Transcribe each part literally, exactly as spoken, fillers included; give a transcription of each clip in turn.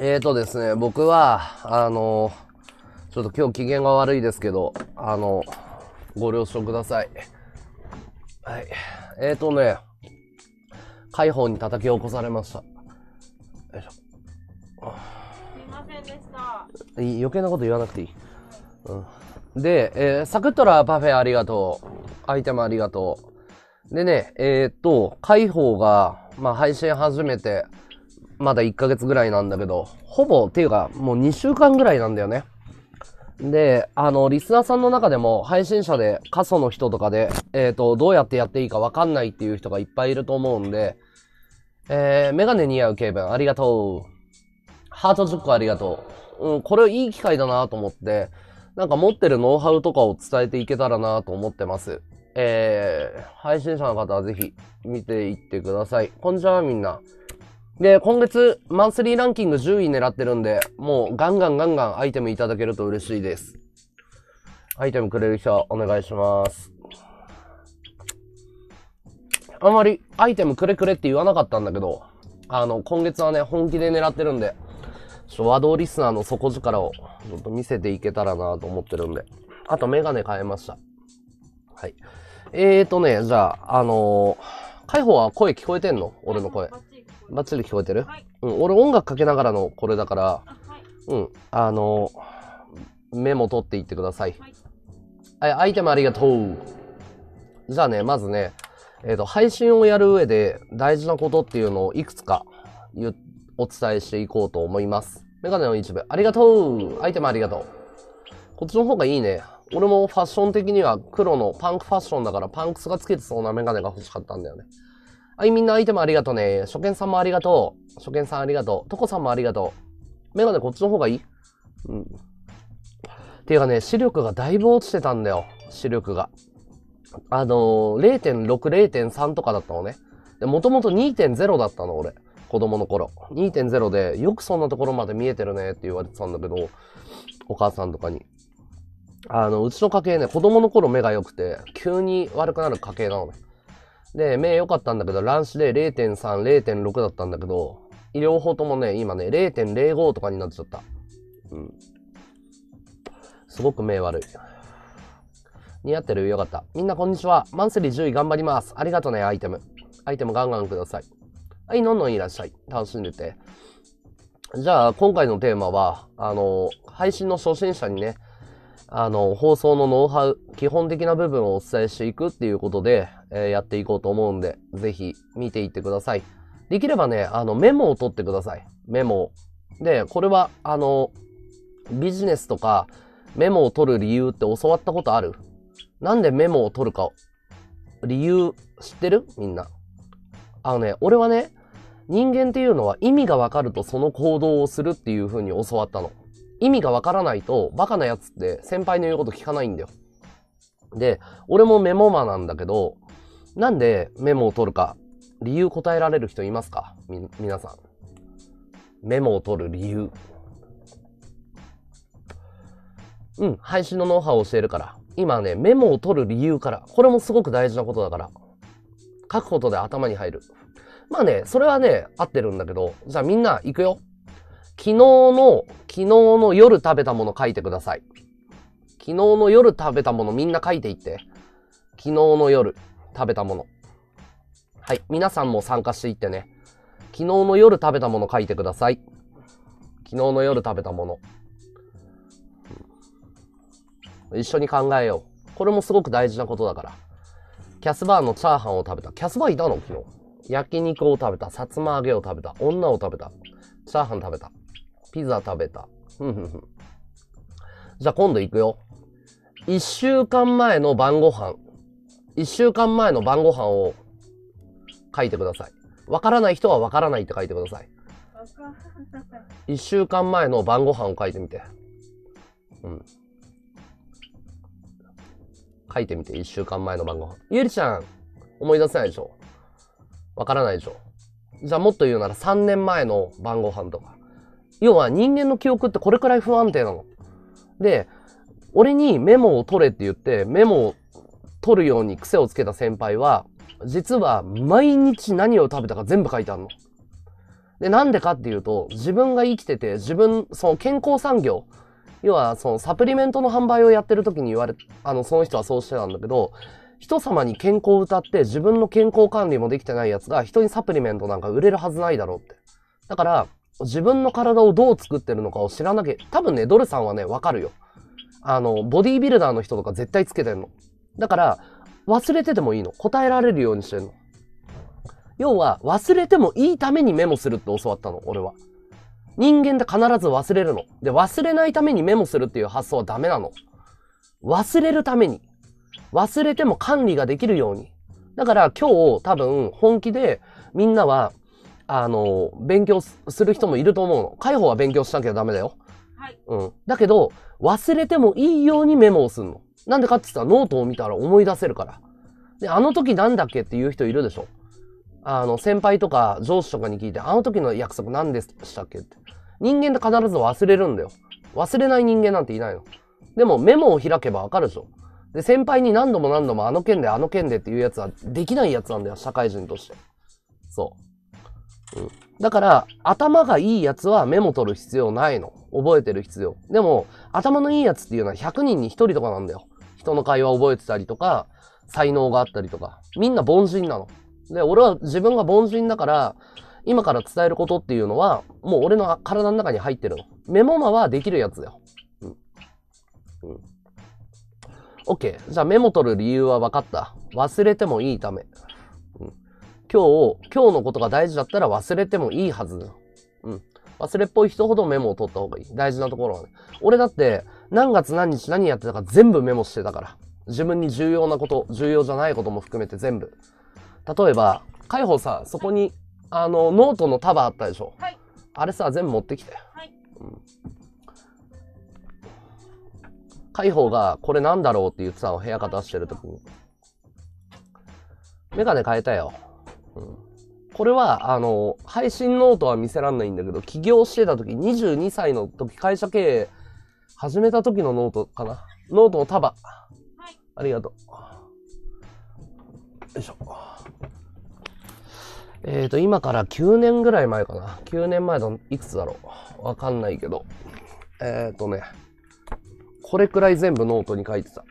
えーとですね、僕は、あの、ちょっと今日機嫌が悪いですけど、あの、ご了承ください。はい。えーとね、海宝に叩き起こされました。よいしょ。すいませんでした。余計なこと言わなくていい。うん、で、えー、サクッとラパフェありがとう。アイテムありがとう。でね、えーと、海宝が、まあ配信始めて、まだいっかげつぐらいなんだけど、ほぼ、っていうか、もうにしゅうかんぐらいなんだよね。で、あの、リスナーさんの中でも、配信者で、過疎の人とかで、えっと、どうやってやっていいか分かんないっていう人がいっぱいいると思うんで、えー、メガネ似合うケイブン、ありがとう。ハートじゅっこありがとう。うん、これいい機会だなと思って、なんか持ってるノウハウとかを伝えていけたらなと思ってます。えー、配信者の方はぜひ、見ていってください。こんにちは、みんな。で、今月、マンスリーランキングじゅうい狙ってるんで、もうガンガンガンガンアイテムいただけると嬉しいです。アイテムくれる人はお願いします。あんまりアイテムくれくれって言わなかったんだけど、あの、今月はね、本気で狙ってるんで、ちょっと和道リスナーの底力をちょっと見せていけたらなと思ってるんで。あと、メガネ変えました。はい。えーとね、じゃあ、あのー、海宝は声聞こえてんの？俺の声。バッチリ聞こえてる？はい、うん、俺音楽かけながらのこれだから、はい、うん、あの、メモ取っていってください。はい、アイテムありがとう。じゃあね、まずね、えっと、配信をやる上で大事なことっていうのをいくつかお伝えしていこうと思います。メガネの一部、ありがとう。アイテムありがとう。こっちの方がいいね。俺もファッション的には黒のパンクファッションだからパンクスがつけてそうなメガネが欲しかったんだよね。はい、みんなアイテムありがとうね。初見さんもありがとう。初見さんありがとう。とこさんもありがとう。メガネこっちの方がいい？うん。ていうかね、視力がだいぶ落ちてたんだよ。視力が。あのー、れいてんろく、れいてんさん とかだったのね。で、もともと にてんゼロ だったの、俺。子供の頃。にてんゼロ で、よくそんなところまで見えてるねって言われてたんだけど、お母さんとかに。あの、うちの家系ね、子供の頃目が良くて、急に悪くなる家系なのね。で、目良かったんだけど、乱視で れいてんさん、れいてんろく だったんだけど、両方ともね、今ね、れいてんれいご とかになっちゃった。うん。すごく目悪い。似合ってる？よかった。みんなこんにちは。マンスリーじゅうい頑張ります。ありがとね、アイテム。アイテムガンガンください。はい、のんのんいらっしゃい。楽しんでて。じゃあ、今回のテーマは、あの、配信の初心者にね、あの、放送のノウハウ、基本的な部分をお伝えしていくっていうことで、えー、やっていこうと思うんで、ぜひ見ていってください。できればね、あの、メモを取ってください。メモを。で、これは、あの、ビジネスとか、メモを取る理由って教わったことある？なんでメモを取るか、理由知ってる？みんな。あのね、俺はね、人間っていうのは意味がわかるとその行動をするっていうふうに教わったの。意味がわからないと、バカなやつって先輩の言うこと聞かないんだよ。で、俺もメモマなんだけど、なんでメモを取るか、理由答えられる人いますか？み、皆さん。メモを取る理由。うん、配信のノウハウを教えるから。今ね、メモを取る理由から。これもすごく大事なことだから。書くことで頭に入る。まあね、それはね、合ってるんだけど、じゃあみんな行くよ。昨日の、昨日の夜食べたもの書いてください。昨日の夜食べたものみんな書いていって。昨日の夜食べたもの。はい。皆さんも参加していってね。昨日の夜食べたもの書いてください。昨日の夜食べたもの。一緒に考えよう。これもすごく大事なことだから。キャスバーのチャーハンを食べた。キャスバーいたの？昨日。焼肉を食べた。さつま揚げを食べた。女を食べた。チャーハン食べた。ピザ食べた。ふんふんふん。じゃあ今度行くよ。一週間前の晩ご飯。一週間前の晩ご飯を書いてください。わからない人はわからないって書いてください。一週間前の晩ご飯を書いてみて。うん。書いてみて、一週間前の晩ご飯。ゆりちゃん、思い出せないでしょ？わからないでしょ？じゃあもっと言うならさんねんまえの晩ご飯とか。要は人間の記憶ってこれくらい不安定なの。で、俺にメモを取れって言って、メモを取るように癖をつけた先輩は、実は毎日何を食べたか全部書いてあるの。で、なんでかっていうと、自分が生きてて、自分、その健康産業、要はそのサプリメントの販売をやってる時に言われ、あの、その人はそうしてたんだけど、人様に健康を歌って自分の健康管理もできてないやつが人にサプリメントなんか売れるはずないだろうって。だから、自分の体をどう作ってるのかを知らなきゃ、多分ね、ドルさんはね、わかるよ。あの、ボディービルダーの人とか絶対つけてんの。だから、忘れててもいいの。答えられるようにしてんの。要は、忘れてもいいためにメモするって教わったの、俺は。人間って必ず忘れるの。で、忘れないためにメモするっていう発想はダメなの。忘れるために。忘れても管理ができるように。だから今日多分本気でみんなは、あの、勉強する人もいると思うの。海保は勉強しなきゃダメだよ。はい。うん。だけど、忘れてもいいようにメモをするの。なんでかって言ったらノートを見たら思い出せるから。で、あの時なんだっけっていう人いるでしょ。あの、先輩とか上司とかに聞いて、あの時の約束何でしたっけって。人間って必ず忘れるんだよ。忘れない人間なんていないの。でもメモを開けばわかるでしょ。で、先輩に何度も何度もあの件であの件でっていうやつはできないやつなんだよ、社会人として。そう。うん。だから、頭がいいやつはメモ取る必要ないの。覚えてる必要。でも、頭のいいやつっていうのはひゃくにんにひとりとかなんだよ。人の会話覚えてたりとか、才能があったりとか。みんな凡人なの。で、俺は自分が凡人だから、今から伝えることっていうのは、もう俺の体の中に入ってるの。メモマはできるやつだよ。うん。うん。OK。じゃあメモ取る理由は分かった。忘れてもいいため。うん。今日、今日のことが大事だったら忘れてもいいはずだよ。うん。忘れっぽい人ほどメモを取った方がいい。大事なところはね。俺だって、何月何日何やってたか全部メモしてたから。自分に重要なこと、重要じゃないことも含めて全部。例えば、海保さ、そこに、あの、ノートの束あったでしょ。はい。あれさ、全部持ってきて。はい。うん。海保が、これなんだろうって言ってたの、部屋片してるときに。メガネ変えたよ。うん。これは、あの、配信ノートは見せらんないんだけど、起業してたとき、にじゅうにさいのとき、会社経営始めたときのノートかな。ノートの束。はい。ありがとう。よいしょ。えっと、今からきゅうねんぐらい前かな。きゅうねんまえだ、いくつだろう。わかんないけど。えっとね、これくらい全部ノートに書いてた。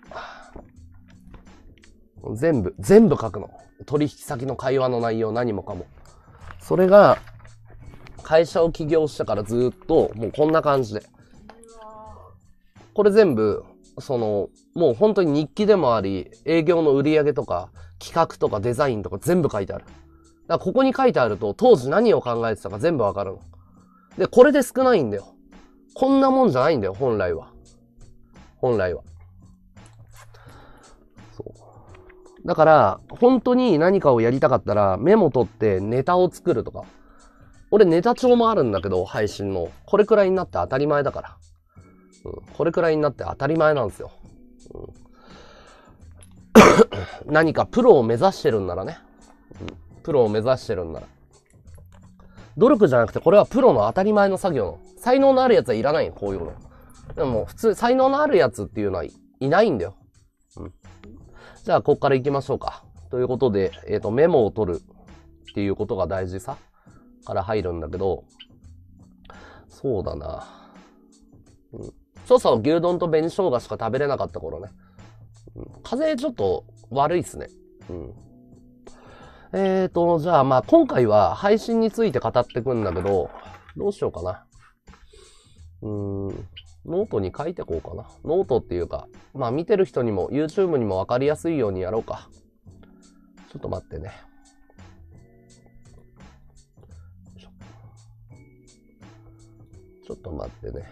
全部、全部書くの。取引先の会話の内容、何もかも。それが、会社を起業してからずっと、もうこんな感じで。これ全部、その、もう本当に日記でもあり、営業の売り上げとか、企画とかデザインとか全部書いてある。だからここに書いてあると、当時何を考えてたか全部わかるの。で、これで少ないんだよ。こんなもんじゃないんだよ、本来は。本来は。そう。だから、本当に何かをやりたかったら、メモ取ってネタを作るとか。俺ネタ帳もあるんだけど、配信の。これくらいになって当たり前だから。うん、これくらいになって当たり前なんですよ。うん、何かプロを目指してるんならね。うんプロを目指してるんなら。努力じゃなくて、これはプロの当たり前の作業の。才能のあるやつはいらないよ、こういうの。でも、普通、才能のあるやつっていうのはいないんだよ。うん。じゃあ、こっから行きましょうか。ということで、えっと、メモを取るっていうことが大事さから入るんだけど、そうだな。うん。調査を牛丼と紅生姜しか食べれなかった頃ね。うん、風邪ちょっと悪いっすね。うん。えーと、じゃあまあ今回は配信について語ってくんだけど、どうしようかな。うーん、ノートに書いてこうかな。ノートっていうか、まあ見てる人にも YouTube にもわかりやすいようにやろうか。ちょっと待ってね。ちょっと待ってね。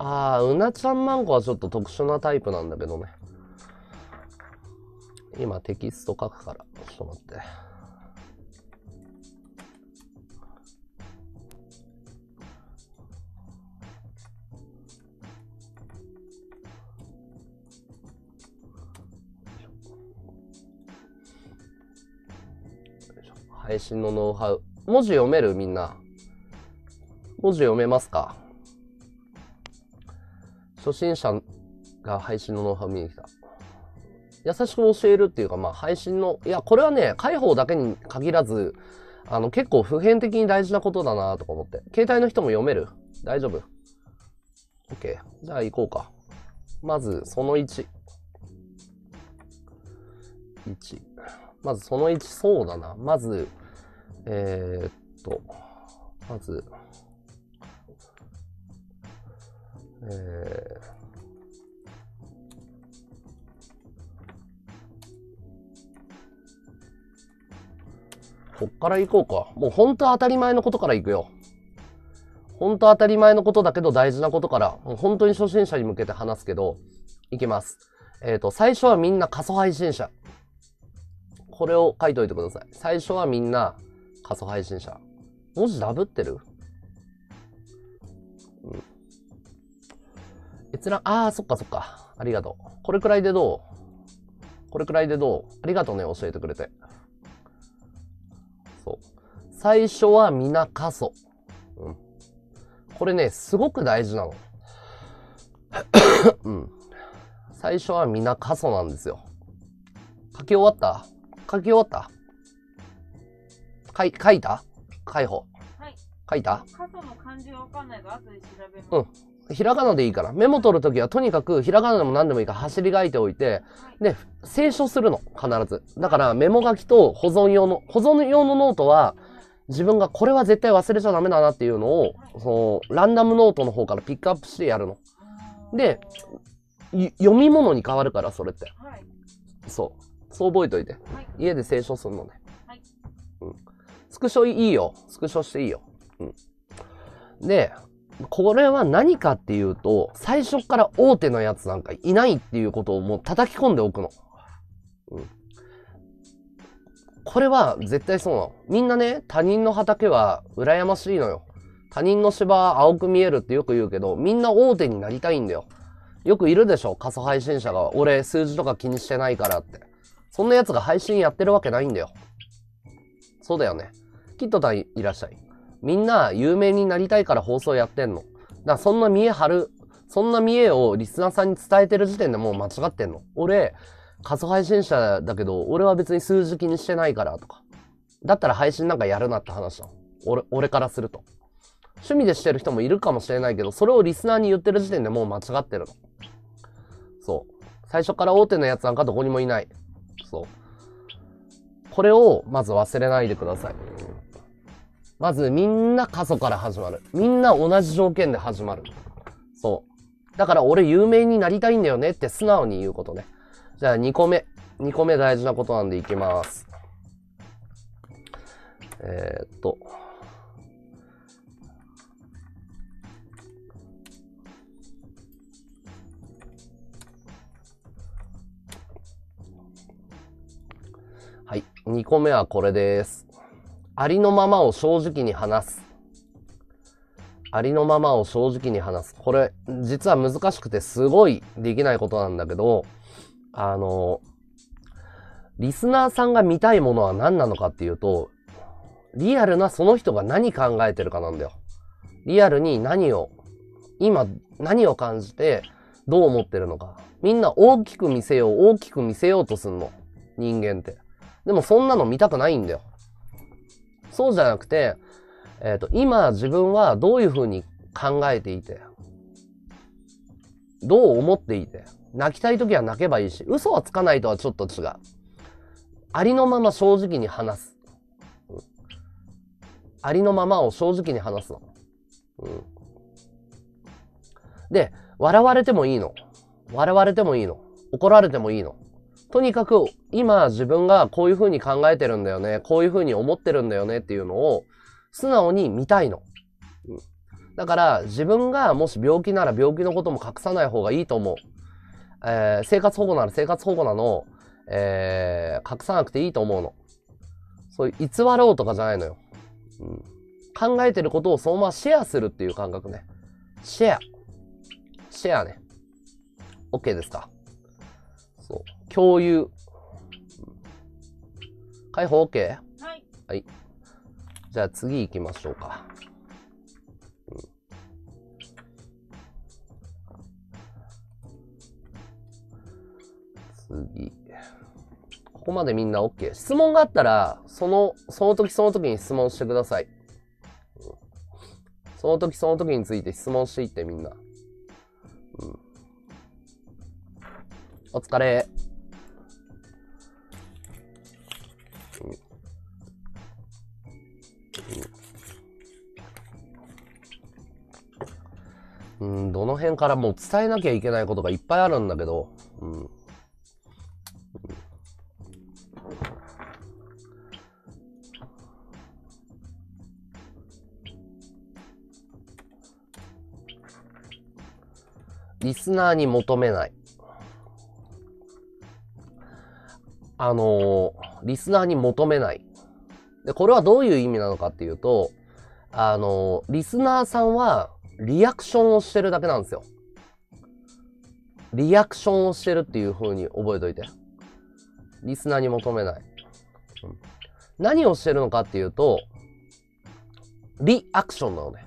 ああ、うなちゃんまんこはちょっと特殊なタイプなんだけどね。今テキスト書くから、ちょっと待って。配信のノウハウ。文字読める？みんな。文字読めますか？初心者が配信のノウハウ見に来た。優しく教えるっていうか、まあ配信の、いや、これはね、介抱だけに限らず、あの、結構普遍的に大事なことだなとか思って。携帯の人も読める？大丈夫？ OK。じゃあ行こうか。まず、そのいち。いち。まず、そのいち、そうだな。まず、えー、っと、まず、えー、こっから行こうか。もうほんと当たり前のことから行くよ。ほんと当たり前のことだけど大事なことから、もう本当に初心者に向けて話すけど、行きます。えっと、最初はみんな過疎配信者。これを書いといてください。最初はみんな過疎配信者。文字ダブってる？うん。閲覧、あー、そっかそっか。ありがとう。これくらいでどう？これくらいでどう？ありがとうね、教えてくれて。最初はみんな過疎、うん、これねすごく大事なの、うん、最初はみんな過疎なんですよ。書き終わった？書き終わった？かい書いた？介抱、はい、書いた？過疎の漢字は分かんないが後で調べます、うん、ひらがなでいいからメモ取るときはとにかくひらがなでも何でもいいから走り書いておいて、はい、で清書するの必ず。だからメモ書きと保存用の保存用のノートは自分がこれは絶対忘れちゃダメだなっていうのを、その、ランダムノートの方からピックアップしてやるの。で、読み物に変わるから、それって。はい、そう。そう覚えといて。はい、家で清書するのね。はい、うん。スクショいいよ。スクショしていいよ。うん。で、これは何かっていうと、最初から大手のやつなんかいないっていうことをもう叩き込んでおくの。うん。これは絶対そうなの。みんなね、他人の畑は羨ましいのよ。他人の芝は青く見えるってよく言うけど、みんな大手になりたいんだよ。よくいるでしょ、過疎配信者が。俺、数字とか気にしてないからって。そんな奴が配信やってるわけないんだよ。そうだよね。キッドさんいらっしゃい。みんな有名になりたいから放送やってんの。だからそんな見栄張る、そんな見栄をリスナーさんに伝えてる時点でもう間違ってんの。俺、過疎配信者だけど、俺は別に数字気にしてないからとか。だったら配信なんかやるなって話なの。俺、俺からすると。趣味でしてる人もいるかもしれないけど、それをリスナーに言ってる時点でもう間違ってるの。そう。最初から大手のやつなんかどこにもいない。そう。これをまず忘れないでください。まずみんな過疎から始まる。みんな同じ条件で始まる。そう。だから俺有名になりたいんだよねって素直に言うことね。じゃあにこめ。にこめ大事なことなんでいきます。えー、っと。はい。にこめはこれです。ありのままを正直に話す。ありのままを正直に話す。これ、実は難しくてすごいできないことなんだけど、あの、リスナーさんが見たいものは何なのかっていうと、リアルなその人が何考えてるかなんだよ。リアルに何を、今何を感じてどう思ってるのか。みんな大きく見せよう、大きく見せようとすんの。人間って。でもそんなの見たくないんだよ。そうじゃなくて、えっと、今自分はどういうふうに考えていて、どう思っていて、泣きたいときは泣けばいいし、嘘はつかないとはちょっと違う。ありのまま正直に話す。うん、ありのままを正直に話すの。うん、で、笑われてもいいの。笑われてもいいの。怒られてもいいの。とにかく、今自分がこういうふうに考えてるんだよね。こういうふうに思ってるんだよねっていうのを素直に見たいの。うん、だから、自分がもし病気なら病気のことも隠さない方がいいと思う。えー、生活保護なら生活保護なの、えー、隠さなくていいと思うの。そういう偽ろうとかじゃないのよ。うん、考えてることをそのままシェアするっていう感覚ね。シェア。シェアね。OK ですか。そう。共有。介抱 OK？ はい。はい。じゃあ次行きましょうか。次。ここまでみんな OK。質問があったら、その、その時その時に質問してください。その時その時について質問していってみんな。うん、お疲れ。うんうん、うん、どの辺からもう伝えなきゃいけないことがいっぱいあるんだけど、うん。リスナーに求めない。あのー、リスナーに求めない。で、これはどういう意味なのかっていうと、あのー、リスナーさんは、リアクションをしてるだけなんですよ。リアクションをしてるっていう風に覚えといて。リスナーに求めない。うん、何をしてるのかっていうと、リアクションなので、ね。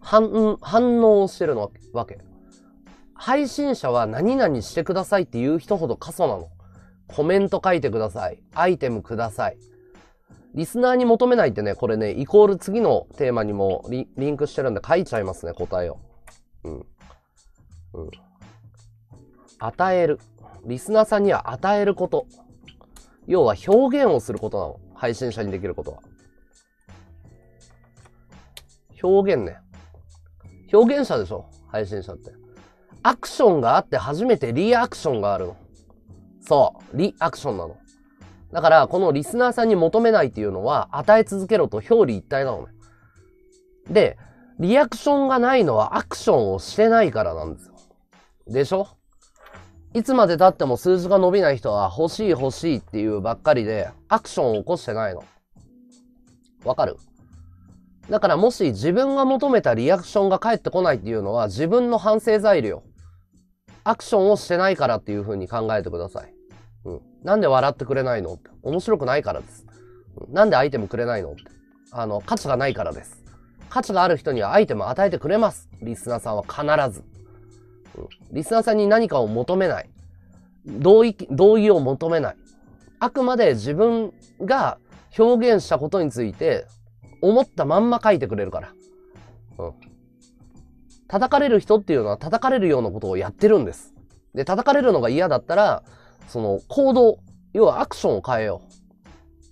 反、反応をしてるのわけ。配信者は何々してくださいっていう人ほど過疎なの。コメント書いてください。アイテムください。リスナーに求めないってね、これね、イコール次のテーマにも リ, リンクしてるんで書いちゃいますね、答えを。うん。うん。与える。リスナーさんには与えること。要は表現をすることなの。配信者にできることは。表現ね。表現者でしょ、配信者って。アクションがあって初めてリアクションがあるの。そう。リアクションなの。だから、このリスナーさんに求めないっていうのは、与え続けろと表裏一体なのね。で、リアクションがないのはアクションをしてないからなんですよ。でしょ？いつまで経っても数字が伸びない人は、欲しい欲しいっていうばっかりで、アクションを起こしてないの。わかる？だから、もし自分が求めたリアクションが返ってこないっていうのは、自分の反省材料。アクションをしてないからっていう風に考えてください。うん、なんで笑ってくれないの？面白くないからです。なんでアイテムくれないの？あの、価値がないからです。価値がある人にはアイテム与えてくれます。リスナーさんは必ず。うん、リスナーさんに何かを求めない。同意、同意を求めない。あくまで自分が表現したことについて思ったまんま書いてくれるから。うん。叩かれる人っていうのは叩かれるようなことをやってるんです。で、叩かれるのが嫌だったら、その行動、要はアクションを変えよ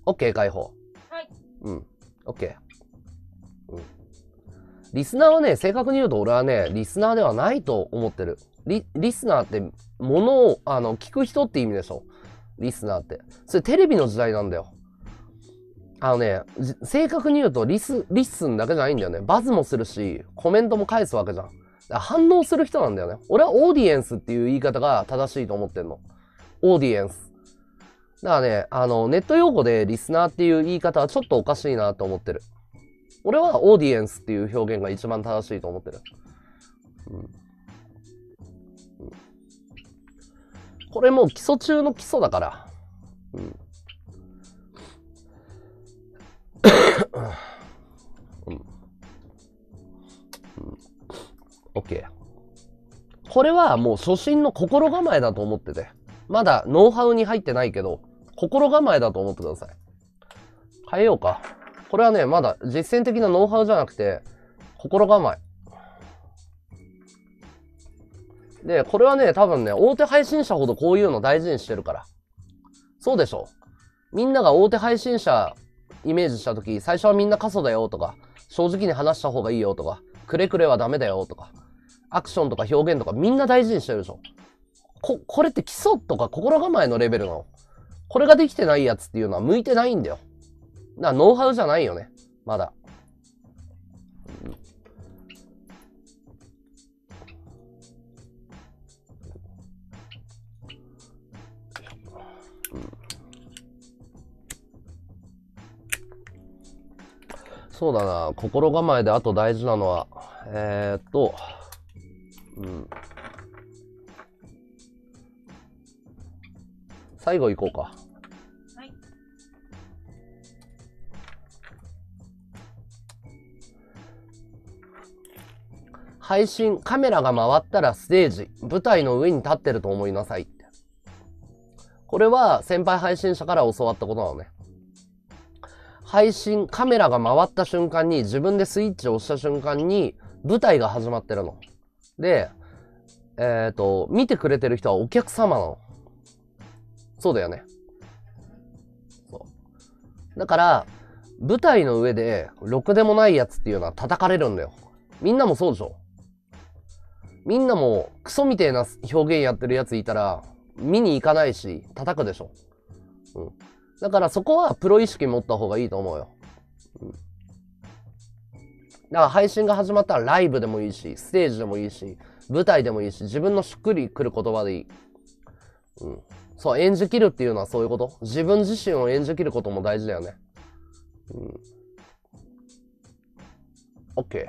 う。OK、解放。はい。うん。OK。うん。リスナーはね、正確に言うと俺はね、リスナーではないと思ってる。リ、リスナーって、ものを、あの、聞く人って意味でしょ。リスナーって。それテレビの時代なんだよ。あのね、正確に言うとリス、リスンだけじゃないんだよね。バズもするし、コメントも返すわけじゃん。だから反応する人なんだよね。俺はオーディエンスっていう言い方が正しいと思ってんの。オーディエンス。だからね、あの、ネット用語でリスナーっていう言い方はちょっとおかしいなと思ってる。俺はオーディエンスっていう表現が一番正しいと思ってる。うんうん、これもう基礎中の基礎だから。うんうんうん、OK。これはもう初心の心構えだと思ってて。まだノウハウに入ってないけど、心構えだと思ってください。変えようか。これはね、まだ実践的なノウハウじゃなくて、心構え。で、これはね、多分ね、大手配信者ほどこういうの大事にしてるから。そうでしょ？みんなが大手配信者イメージしたとき、最初はみんな過疎だよとか、正直に話した方がいいよとか、くれくれはダメだよとか、アクションとか表現とかみんな大事にしてるでしょ。こ、これって基礎とか心構えのレベルなの。これができてないやつっていうのは向いてないんだよ。だからノウハウじゃないよね。まだ。うん、そうだな。心構えであと大事なのは、えー、っと、うん。最後行こうか。はい。配信、カメラが回ったらステージ、舞台の上に立ってると思いなさいって。これは先輩配信者から教わったことなのね。配信、カメラが回った瞬間に、自分でスイッチを押した瞬間に、舞台が始まってるの。で、えっと、見てくれてる人はお客様なの。そうだよね。そう。だから、舞台の上で、ろくでもないやつっていうのは叩かれるんだよ。みんなもそうでしょ。みんなも、クソみてえな表現やってるやついたら、見に行かないし、叩くでしょ。うん。だからそこはプロ意識持った方がいいと思うよ。うん。だから配信が始まったらライブでもいいし、ステージでもいいし、舞台でもいいし、自分のしっくりくる言葉でいい。うん。そう、演じ切るっていうのはそういうこと。自分自身を演じ切ることも大事だよね。うん。OK。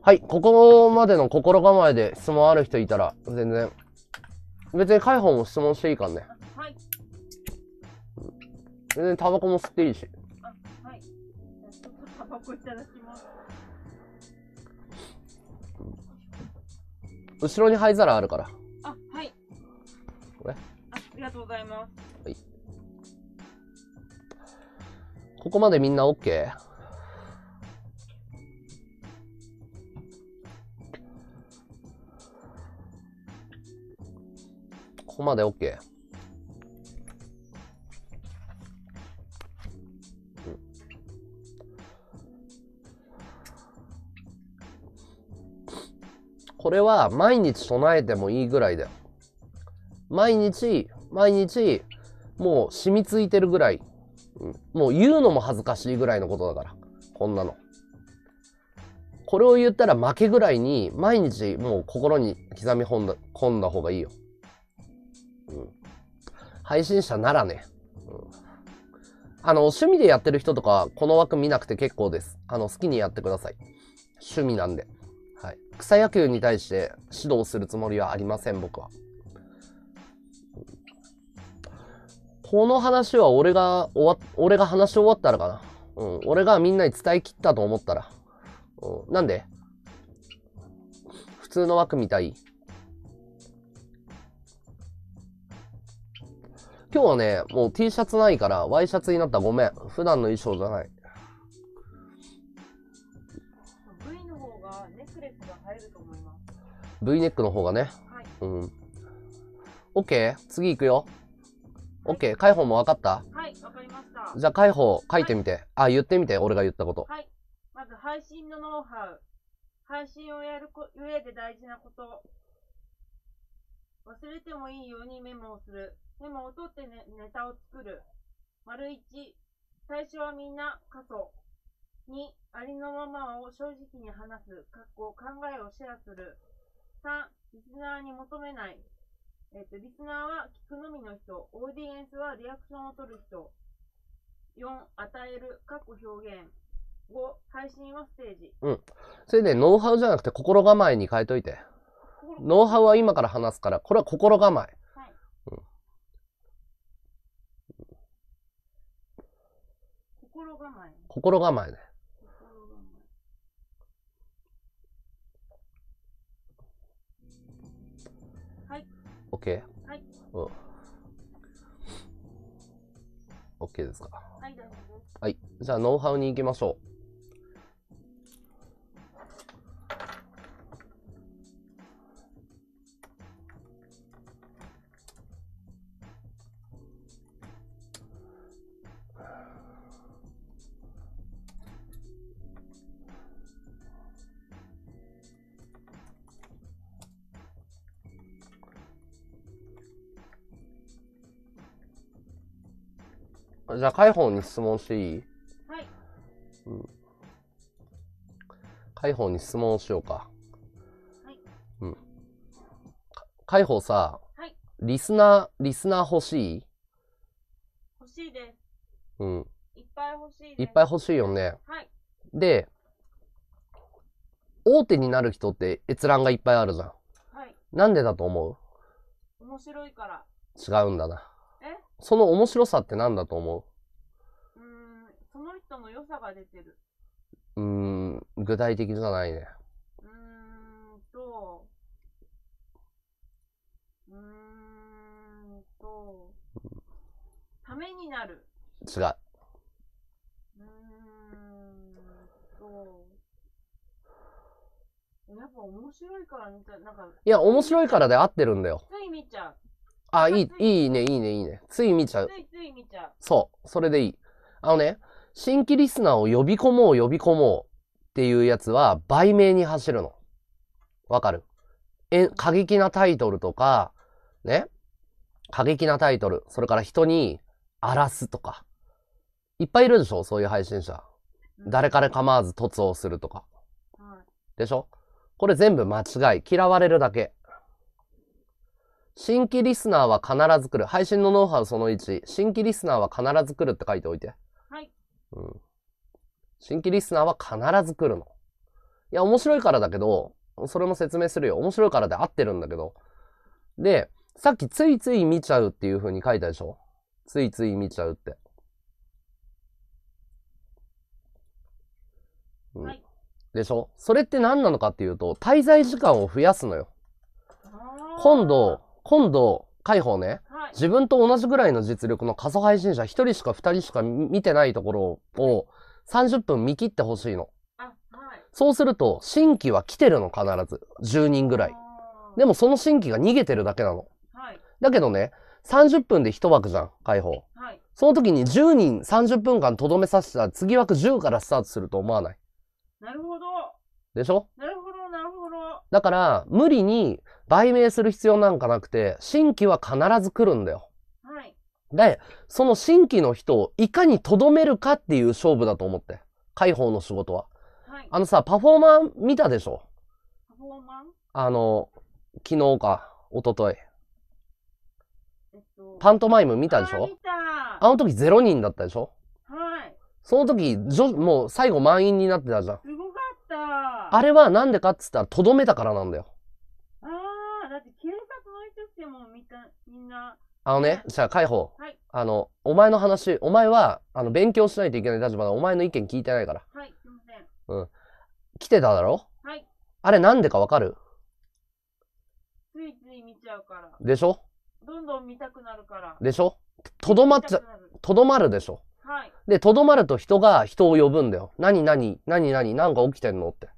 はい。ここまでの心構えで質問ある人いたら、全然。別に海保も質問していいからね。はい。全然タバコも吸っていいし。あ、はい。ちょっとタバコいただきます。後ろに灰皿あるから。あ、はい。これ。あ、ありがとうございます。はい。ここまでみんな OK？ ここまで OK。これは毎日唱えてもいいぐらいだよ。毎日、毎日、もう染みついてるぐらい。うん、もう言うのも恥ずかしいぐらいのことだから。こんなの。これを言ったら負けぐらいに、毎日もう心に刻み込んだ、込んだ方がいいよ。うん。配信者ならね。うん、あの、趣味でやってる人とか、この枠見なくて結構です。あの、好きにやってください。趣味なんで。はい、草野球に対して指導するつもりはありません、僕は。この話は俺が終わ、俺が話し終わったらかな。うん、俺がみんなに伝えきったと思ったら。うん、なんで？普通の枠みたい。今日はね、もう T シャツないから、ワイシャツになったらごめん。普段の衣装じゃない。V ネックの方がね。はい、うん。OK？ 次行くよ。OK？ 海保も分かった？はい、分かりました。じゃあ海保書いてみて。はい、あ、言ってみて、俺が言ったこと。はい。まず、配信のノウハウ。配信をやる上で大事なこと。忘れてもいいようにメモをする。メモを取って、ね、ネタを作る。丸いち、最初はみんな過疎。に、ありのままを正直に話す。かっこ考えをシェアする。さん. リスナーに求めない。えっと、リスナーは聞くのみの人。オーディエンスはリアクションを取る人。よん. 与える。かっこ表現。ご. 配信はステージ。うん。それで、ノウハウじゃなくて心構えに変えといて。ノウハウは今から話すから、これは心構え。はい。うん、心構え。心構えね。OK？ はい。うん。OK ですか？はい、大丈夫です。はい。じゃあ、ノウハウに行きましょう。じゃあ、海保に質問していい？はい。うん。海保に質問をしようか。はい。うん。海保さ、はい、リスナー、リスナー欲しい？欲しいです。うん。いっぱい欲しいです。いっぱい欲しいよね。はい。で、大手になる人って閲覧がいっぱいあるじゃん。はい。なんでだと思う？面白いから。違うんだな。その面白さって何だと思う？うーん、その人の良さが出てる。うーん、具体的じゃないね。うーんと、うーんと、うためになる。違う。うーんと、やっぱ面白いからみたいな、なんか。いや、面白いからで合ってるんだよ。つい見ちゃう。あ、いい、いいね、いいね、いいね。つい見ちゃう。ついつい見ちゃう。そう、それでいい。あのね、新規リスナーを呼び込もう、呼び込もうっていうやつは、売名に走るの。わかる？え、過激なタイトルとか、ね。過激なタイトル。それから人に荒らすとか。いっぱいいるでしょ？そういう配信者。誰から構わず突をするとか。でしょ？これ全部間違い。嫌われるだけ。新規リスナーは必ず来る。配信のノウハウそのいち。新規リスナーは必ず来るって書いておいて。はい。うん。新規リスナーは必ず来るの。いや、面白いからだけど、それも説明するよ。面白いからで合ってるんだけど。で、さっきついつい見ちゃうっていう風に書いたでしょ？ついつい見ちゃうって。うん。はい、でしょ？それって何なのかっていうと、滞在時間を増やすのよ。今度、今度、海宝ね、はい、自分と同じぐらいの実力の仮想配信者ひとりしかふたりしか見てないところをさんじゅっぷん見切ってほしいの。はい、そうすると、新規は来てるの必ず。じゅうにんぐらい。でもその新規が逃げてるだけなの。はい、だけどね、さんじゅっぷんでいち枠じゃん、海宝。はい、その時にじゅうにんさんじゅっぷんかんとどめさせたら次枠じゅうからスタートすると思わない？なるほど。でしょ？なるほど、なるほど。だから、無理に売名する必要なんかなくて、新規は必ず来るんだよ。はい。で、その新規の人をいかにとどめるかっていう勝負だと思って。海宝の仕事は。はい。あのさ、パフォーマン見たでしょ？パフォーマン？あの、昨日か、一昨日。えっと、パントマイム見たでしょ？見た。あの時ゼロにんだったでしょ？はい。その時、もう最後満員になってたじゃん。すごかった。あれはなんでかって言ったら、とどめたからなんだよ。ああ、だって警察の人ってもうみんな。あのね、じゃあ海宝。はい。あの、お前の話、お前は、あの、勉強しないといけない立場だ。お前の意見聞いてないから。はい、すいません。うん。来てただろ？はい。あれなんでかわかる？ついつい見ちゃうから。でしょ？どんどん見たくなるから。でしょ？とどまっちゃ、とどまるでしょ？はい、で、とどまると人が人を呼ぶんだよ。何何何何何が起きてんのって。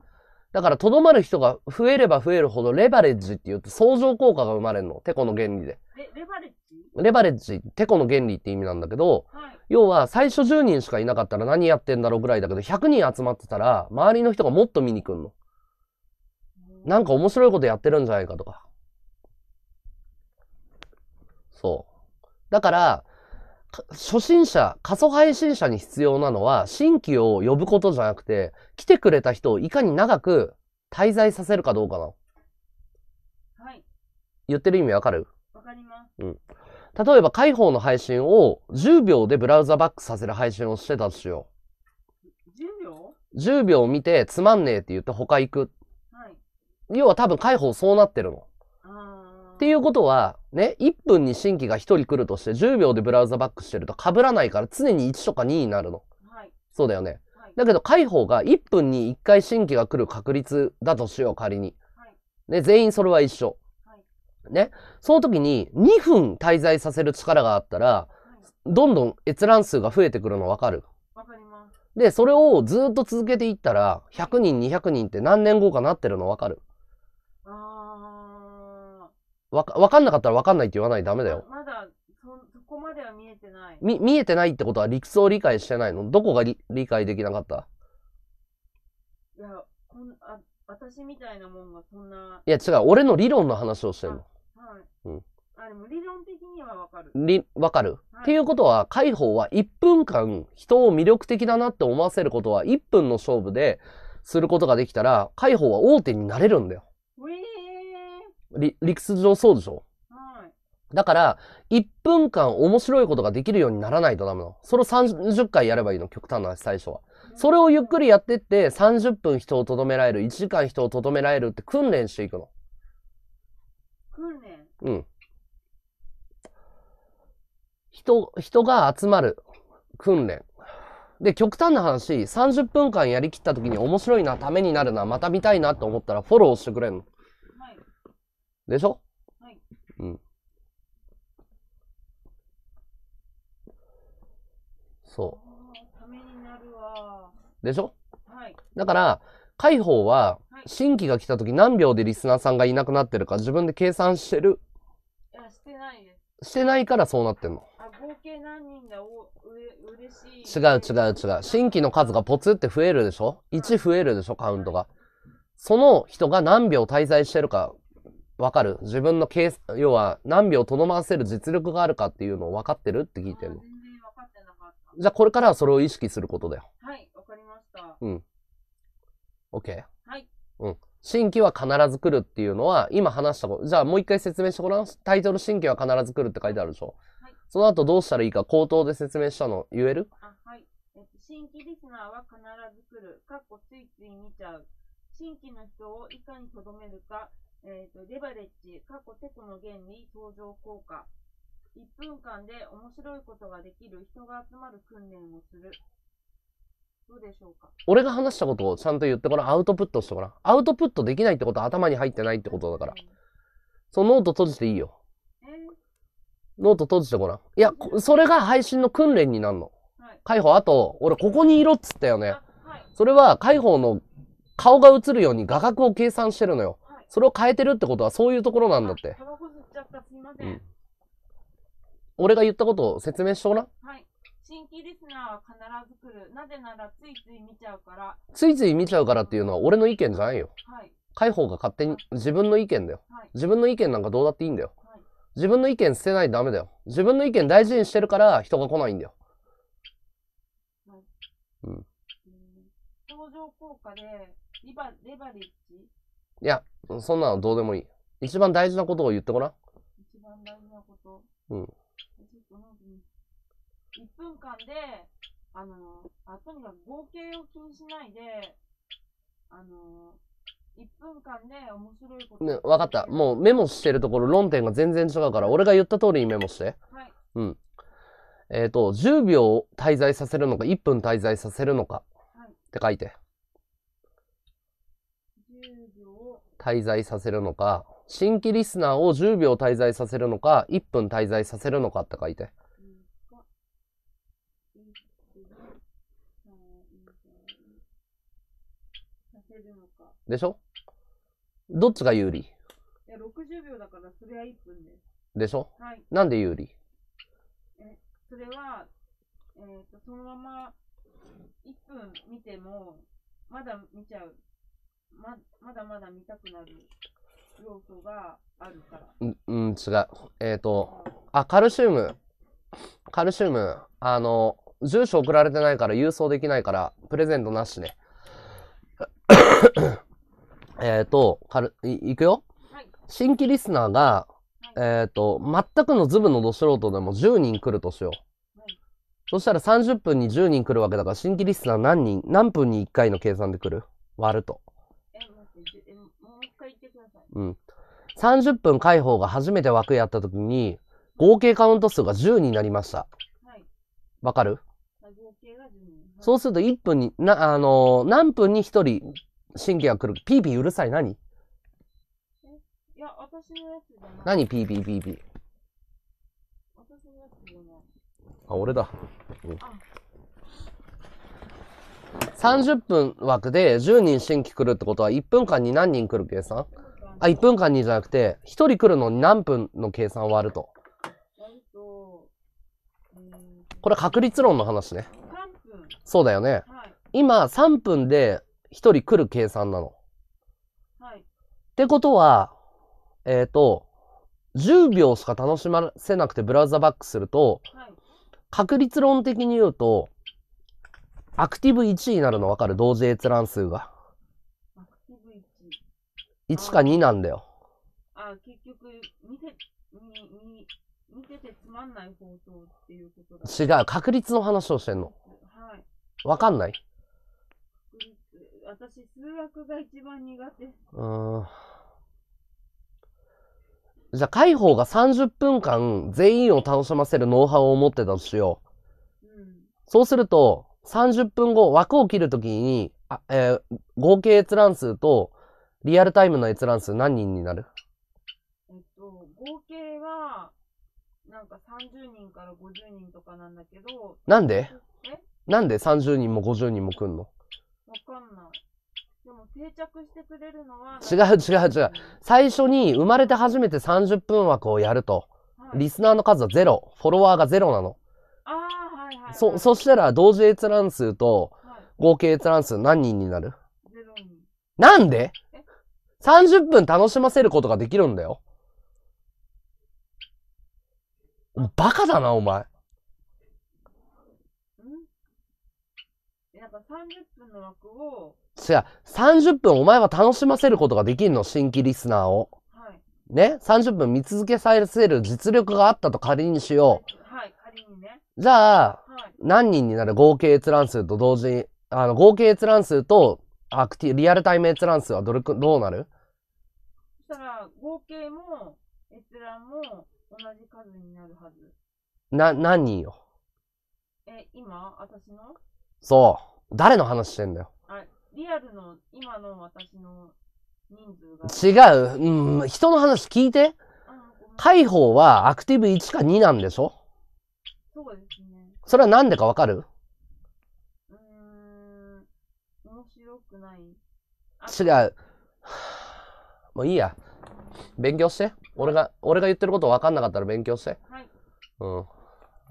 だから、とどまる人が増えれば増えるほど、レバレッジって言って相乗効果が生まれるの。テコの原理で。え、レバレッジ？レバレッジ、テコの原理って意味なんだけど、はい、要は最初じゅうにんしかいなかったら何やってんだろうぐらいだけど、ひゃくにん集まってたら、周りの人がもっと見に来るの。うん、なんか面白いことやってるんじゃないかとか。そう。だから、初心者、仮想配信者に必要なのは、新規を呼ぶことじゃなくて、来てくれた人をいかに長く滞在させるかどうかな。はい。言ってる意味わかる？わかります。うん。例えば、海宝の配信をじゅうびょうでブラウザバックさせる配信をしてたとしよう。じゅうびょう？ じゅう 秒見て、つまんねえって言って他行く。はい。要は多分海宝そうなってるの。っていうことは、ね、いっぷんに新規がひとり来るとしてじゅうびょうでブラウザバックしてると被らないから常にいちとかにになるの。はい、そうだよね。はい、だけど、海宝がいっぷんにいっかい新規が来る確率だとしよう、仮に。はい、ね、全員それは一緒。はい、ね、その時ににふん滞在させる力があったら、はい、どんどん閲覧数が増えてくるの分かる？分かります。で、それをずっと続けていったら、ひゃくにん、にひゃくにんって何年後かなってるの分かる？わか、わかんなかったらわかんないって言わないとダメだよ。まだ、そ、そこまでは見えてない。み、見えてないってことは理屈を理解してないの？どこが理、理解できなかった？いや、こん、あ、私みたいなもんがそんな。いや、違う。俺の理論の話をしてるの。はい。うん。あ、でも理論的にはわかる。り、わかる。はい、っていうことは、海宝はいっぷんかん人を魅力的だなって思わせることはいっぷんの勝負ですることができたら、海宝は大手になれるんだよ。理、理屈上そうでしょ？はい。だから、いっぷんかん面白いことができるようにならないとダメなの。それをさんじゅっかいやればいいの、極端な最初は。それをゆっくりやってって、さんじゅっぷん人をとどめられる、いちじかん人をとどめられるって訓練していくの。訓練？うん。人、人が集まる訓練。で、極端な話、さんじゅっぷんかんやりきった時に面白いな、ためになるな、また見たいなと思ったらフォローしてくれるの。でしょ？はい。うん。そう。ためになるわ。でしょ？はい。だから、海宝は、新規が来た時何秒でリスナーさんがいなくなってるか自分で計算してる？いや、してないです。してないからそうなってんの。あ、合計何人だ？お、うれ、嬉しい。違う違う違う。新規の数がポツって増えるでしょ？いち増えるでしょ？カウントが。その人が何秒滞在してるか分かる？自分の計算、要は何秒とどまらせる実力があるかっていうのを分かってるって聞いてるの。全然分かってなかった。じゃあこれからはそれを意識することだよ。はい、わかりました。うん。OK？ はい。うん。新規は必ず来るっていうのは、今話したこと。じゃあもう一回説明してごらん。タイトル新規は必ず来るって書いてあるでしょ。はい。その後どうしたらいいか口頭で説明したの言える？あ、はい。新規リスナーは必ず来る。かっこついつい見ちゃう。新規の人をいかにとどめるか、えーと、レバレッジ、過去テコの原理、相乗効果。いっぷんかんで面白いことができる人が集まる訓練をする。どうでしょうか？俺が話したことをちゃんと言ってごらん。アウトプットしてごらん。アウトプットできないってことは頭に入ってないってことだから。うん、そのノート閉じていいよ。えー、ノート閉じてごらん。いや、それが配信の訓練になるの。はい、海宝、あと、俺ここにいろっつったよね。はい、それは海宝の顔が映るように画角を計算してるのよ。はい、それを変えてるってことはそういうところなんだって。うん、俺が言ったことを説明してごらん。はい。新規リスナーは必ず来る。なぜならついつい見ちゃうから。ついつい見ちゃうからっていうのは俺の意見じゃないよ。はい。海宝が勝手に自分の意見だよ。はい、自分の意見なんかどうだっていいんだよ。はい、自分の意見捨てないとダメだよ。自分の意見大事にしてるから人が来ないんだよ。はい、うん。相乗効果で。リバ、レバリッジ？いや、そんなのどうでもいい。一番大事なことを言ってごらん。一番大事なこと。うん。いっぷんかんで、あの、あ、とにかく合計を気にしないで、あの、いっぷんかんで面白いこと。ね、わかった。もうメモしてるところ論点が全然違うから、俺が言った通りにメモして。はい。うん。えっと、じゅうびょう滞在させるのか、いっぷん滞在させるのか。はい。って書いて。滞在させるのか、新規リスナーをじゅうびょう滞在させるのか、いっぷん滞在させるのかって書いて。でしょ？どっちが有利？いや、ろくじゅうびょうだからそれはいっぷんです。でしょ？はい、なんで有利？え、それは、えーと、そのままいっぷん見ても、まだ見ちゃう。ま, まだまだ見たくなる要素があるから。うん、うん、違う。えっ、ー、と、あ、カルシウム。カルシウム、あの、住所送られてないから郵送できないから、プレゼントなしね。えっと、カル、い、いくよ。はい、新規リスナーが、はい、えっと、全くのズブのど素人でもじゅうにん来るとしよう。はい、そしたらさんじゅっぷんにじゅうにん来るわけだから、新規リスナー何人、何分にいっかいの計算で来る？割ると。うん、さんじゅっぷん海宝が初めて枠やったときに合計カウント数がじゅうになりました。はい、わかる？合計がじゅう。そうするといっぷんに、な、あのー、何分にひとり新規が来る。ピーピーうるさい。何？え、いや、私のやつじゃない。何ピーピーピーピー。私のやつじゃない。あ、俺だ。うん、さんじゅっぷん枠でじゅうにん新規来るってことはいっぷんかんに何人来る計算？あ、いっぷんかんにじゃなくて、ひとり来るのに何分の計算を割ると。これ確率論の話ね。さんぷん。そうだよね。はい、今、さんぷんでひとり来る計算なの。はい、ってことは、えっと、じゅうびょうしか楽しませなくてブラウザバックすると、はい、確率論的に言うと、アクティブいちになるの分かる？同時閲覧数が。いちかになんだよ。あ、結局見て、見ててつまんない放送っていうことだ。違う、確率の話をしてんの。はい。わかんない？私、数学が一番苦手。うん。じゃあ、海宝がさんじゅっぷんかん全員を楽しませるノウハウを持ってたとしよう。うん、そうすると、さんじゅっぷんご、枠を切るときに、あ、えー、合計閲覧数と、リアルタイムの閲覧数何人になる？えっと、合計は、なんかさんじゅうにんからごじゅうにんとかなんだけど。なんでなんでさんじゅうにんもごじゅうにんも来んの？わかんない。でも定着してくれるのは違う違う違う。最初に生まれて初めてさんじゅっぷん枠をやると、はい、リスナーの数はゼロ、フォロワーがゼロなの。ああ、はいはい、はい、そ。そしたら同時閲覧数と合計閲覧数何人になる？ゼロ人。なんで？さんじゅっぷん楽しませることができるんだよ。バカだな、お前。ん？なんかさんじゅっぷんの枠を。違う。さんじゅっぷんお前は楽しませることができるの、新規リスナーを。はい。ね？ さんじゅっ 分見続けさせる実力があったと仮にしよう。はい、仮にね。じゃあ、はい、何人になる？合計閲覧数と同時に、あの、合計閲覧数とアクティ、リアルタイム閲覧数はどれく、どうなる？そしたら、合計も、閲覧も、同じ数になるはず。な、何人よ。え、今私の？そう。誰の話してんだよ。あ、リアルの今の私の人数が。違う。うん、人の話聞いて。解放はアクティブいちかになんでしょ？そうですね。それは何でかわかる？うーん、面白くない。違う。もういいや。勉強して。俺が、俺が言ってること分かんなかったら勉強して。はい。うん。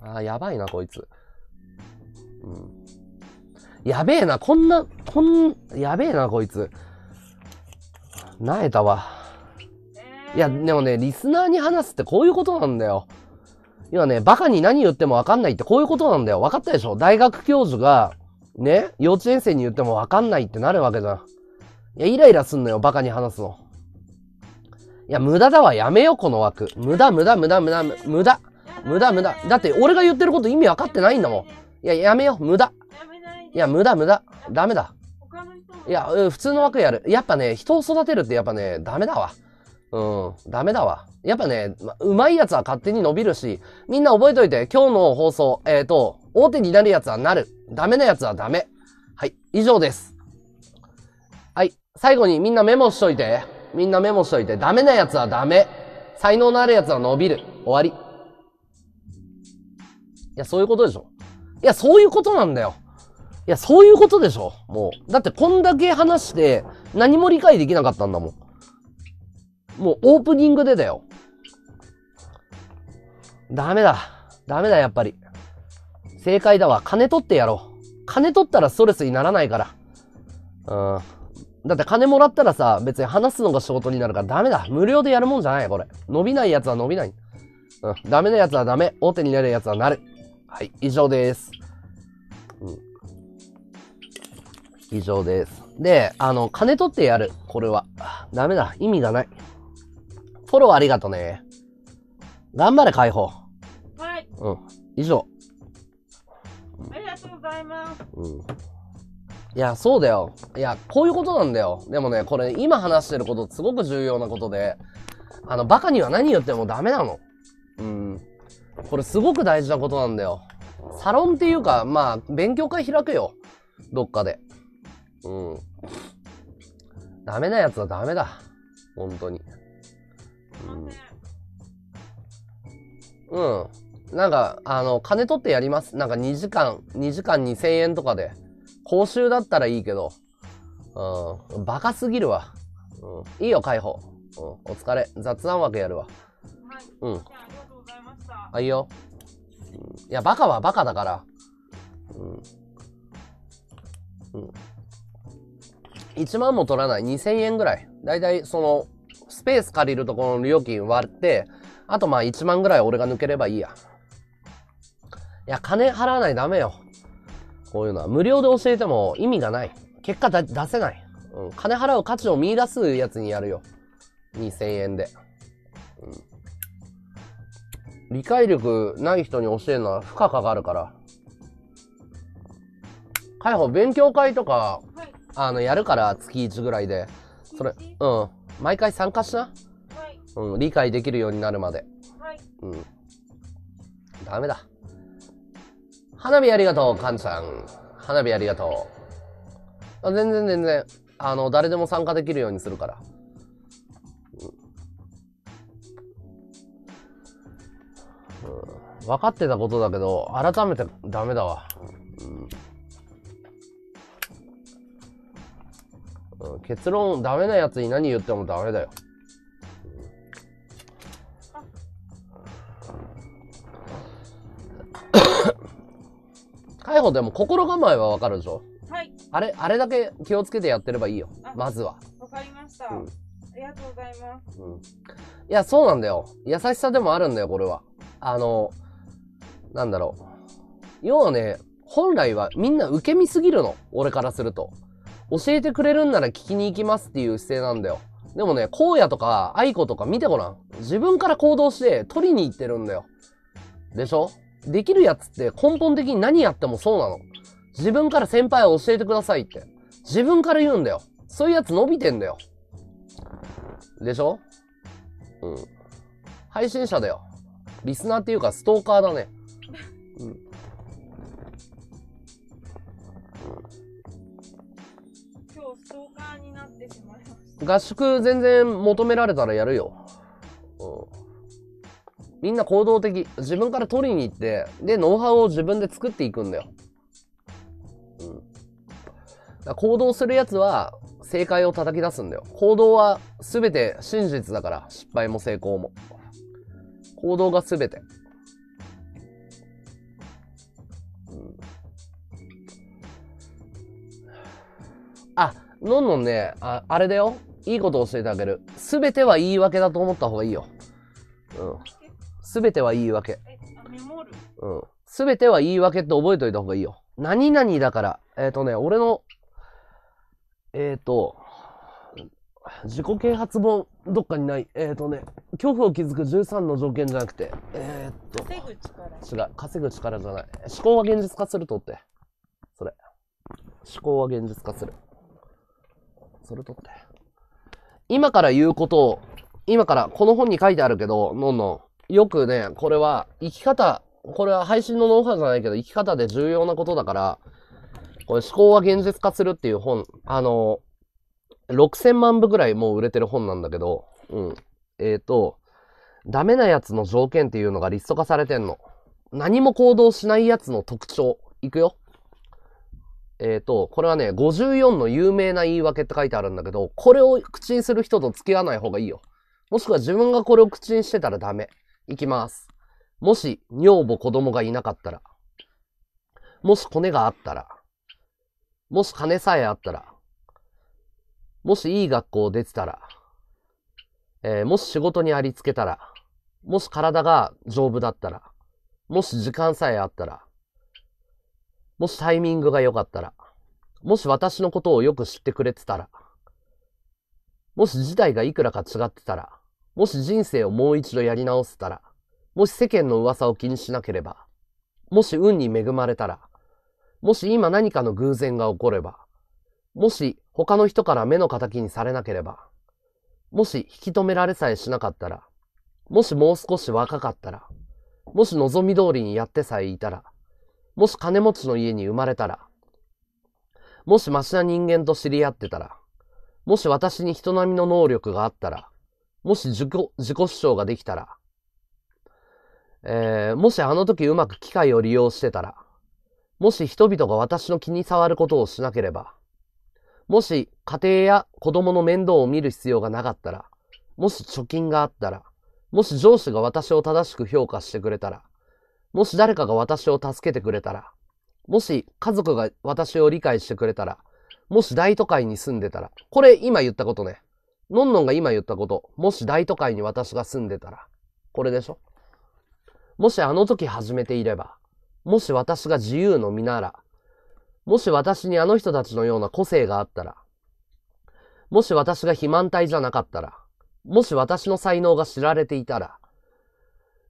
ああ、やばいな、こいつ。うん。やべえな、こんな、こん、やべえな、こいつ。なえたわ。えー、いや、でもね、リスナーに話すってこういうことなんだよ。今ね、バカに何言っても分かんないってこういうことなんだよ。分かったでしょ？大学教授が、ね、幼稚園生に言っても分かんないってなるわけじゃん。いや、イライラすんのよ、バカに話すの。いや、無駄だわ。やめよ、この枠。無駄、無駄、無駄、無駄、無駄。無駄、無駄。だって、俺が言ってること意味わかってないんだもん。いや、やめよ、無駄。いや、無駄、無駄。ダメだ。いや、普通の枠やる。やっぱね、人を育てるってやっぱね、ダメだわ。うん、ダメだわ。やっぱね、うまいやつは勝手に伸びるし、みんな覚えといて、今日の放送、えーと、大手になるやつはなる。ダメなやつはダメ。はい、以上です。はい、最後にみんなメモしといて。みんなメモしといて、ダメなやつはダメ。才能のあるやつは伸びる。終わり。いや、そういうことでしょ。いや、そういうことなんだよ。いや、そういうことでしょ。もう。だって、こんだけ話して、何も理解できなかったんだもん。もう、オープニングでだよ。ダメだ。ダメだ、やっぱり。正解だわ。金取ってやろう。金取ったらストレスにならないから。うん。だって金もらったらさ、別に話すのが仕事になるからダメだ。無料でやるもんじゃない、これ。伸びないやつは伸びない。うん。ダメなやつはダメ。大手になるやつはなる。はい。以上です。うん。以上です。で、あの、金取ってやる。これは。ダメだ。意味がない。フォローありがとね。頑張れ、解放。はい。うん。以上。ありがとうございます。うん。いや、そうだよ。いや、こういうことなんだよ。でもね、これ、今話してること、すごく重要なことで、あの、バカには何言ってもダメなの。うん。これ、すごく大事なことなんだよ。サロンっていうか、まあ、勉強会開くよ。どっかで。うん。ダメなやつはダメだ。本当に。うん。うん。なんか、あの、金取ってやります。なんか、にじかん、にじかんにせんえんとかで。報酬だったらいいけど、うん、バカすぎるわ。うん、いいよ、解放、うん。お疲れ。雑談枠やるわ。はい。うん。ありがとうございました。あ、いいよ。いや、バカはバカだから。うん。うん。いちまんも取らない。にせんえんぐらい。だいたい、その、スペース借りるところの料金割って、あとまあいちまんぐらい俺が抜ければいいや。いや、金払わないダメよ。こういうのは無料で教えても意味がない。結果だ出せない、うん。金払う価値を見出すやつにやるよ。にせんえんで。うん、理解力ない人に教えるのは負荷かかるから。解放、勉強会とか、はい、あの、やるから月いちぐらいで。それ、うん。毎回参加しな。はい、うん。理解できるようになるまで。はい、うん。ダメだ。花火ありがとう、かんちゃん。花火ありがとう。全然全然、あの、誰でも参加できるようにするから。うん。分かってたことだけど、改めてダメだわ。うんうん、結論、ダメなやつに何言ってもダメだよ。海保でも心構えは分かるでしょ。はい。あれ、あれだけ気をつけてやってればいいよ。まずは。わかりました。うん、ありがとうございます。うん。いや、そうなんだよ。優しさでもあるんだよ、これは。あの、なんだろう。要はね、本来はみんな受け身すぎるの。俺からすると。教えてくれるんなら聞きに行きますっていう姿勢なんだよ。でもね、こうやとか、愛子とか見てごらん。自分から行動して取りに行ってるんだよ。でしょ？できるやつって根本的に何やってもそうなの。自分から先輩を教えてくださいって。自分から言うんだよ。そういうやつ伸びてんだよ。でしょ？うん。配信者だよ。リスナーっていうかストーカーだね。うん。今日ストーカーになってしまいました。合宿全然求められたらやるよ。うん。みんな行動的。自分から取りに行って、で、ノウハウを自分で作っていくんだよ。うん。だから行動するやつは、正解を叩き出すんだよ。行動は全て真実だから。失敗も成功も。行動が全て。うん、あ、のんのんね、あ、あれだよ。いいこと教えてあげる。全ては言い訳だと思った方がいいよ。うん。すべては言い訳。うん。すべては言い訳って覚えといた方がいいよ。何々だから。えっとね、俺の、えっと、自己啓発本、どっかにない。えっとね、恐怖を築くじゅうさんの条件じゃなくて、えっと、稼ぐ力。違う、稼ぐ力じゃない。思考は現実化するとって。それ。思考は現実化する。それとって。今から言うことを、今から、この本に書いてあるけど、のんのん。よくね、これは生き方、これは配信のノウハウじゃないけど、生き方で重要なことだから、これ思考は現実化するっていう本、あの、ろくせんまんぶぐらいもう売れてる本なんだけど、うん。えっと、ダメなやつの条件っていうのがリスト化されてんの。何も行動しないやつの特徴。いくよ。えっと、これはね、ごじゅうよんの有名な言い訳って書いてあるんだけど、これを口にする人と付き合わない方がいいよ。もしくは自分がこれを口にしてたらダメ。いきます。もし、女房子供がいなかったら。もし、コネがあったら。もし、金さえあったら。もし、いい学校を出てたら。えー、もし、仕事にありつけたら。もし、体が丈夫だったら。もし、時間さえあったら。もし、タイミングが良かったら。もし、私のことをよく知ってくれてたら。もし、事態がいくらか違ってたら。もし人生をもう一度やり直せたら、もし世間の噂を気にしなければ、もし運に恵まれたら、もし今何かの偶然が起これば、もし他の人から目の敵にされなければ、もし引き止められさえしなかったら、もしもう少し若かったら、もし望み通りにやってさえいたら、もし金持ちの家に生まれたら、もしマシな人間と知り合ってたら、もし私に人並みの能力があったら、もし自己、自己主張ができたら、えー、もしあの時うまく機会を利用してたら、もし人々が私の気に障ることをしなければ、もし家庭や子供の面倒を見る必要がなかったら、もし貯金があったら、もし上司が私を正しく評価してくれたら、もし誰かが私を助けてくれたら、もし家族が私を理解してくれたら、もし大都会に住んでたら、これ今言ったことね。のんのんが今言ったこと。もし大都会に私が住んでたら。これでしょ。もしあの時始めていれば。もし私が自由の身なら。もし私にあの人たちのような個性があったら。もし私が肥満体じゃなかったら。もし私の才能が知られていたら。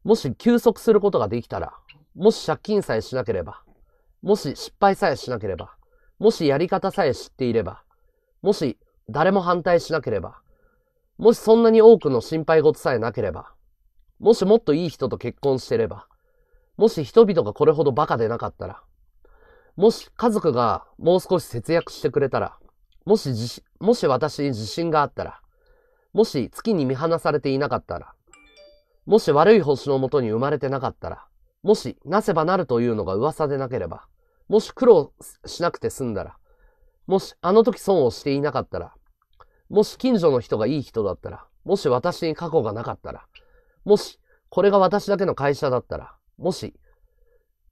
もし休息することができたら。もし借金さえしなければ。もし失敗さえしなければ。もしやり方さえ知っていれば。もし誰も反対しなければ。もしそんなに多くの心配事さえなければ、もしもっといい人と結婚してれば、もし人々がこれほどバカでなかったら、もし家族がもう少し節約してくれたら、もしじ、もし私に自信があったら、もし月に見放されていなかったら、もし悪い星のもとに生まれてなかったら、もし、なせばなるというのが噂でなければ、もし苦労しなくて済んだら、もしあの時損をしていなかったら、もし近所の人がいい人だったら、もし私に過去がなかったら、もしこれが私だけの会社だったら、もし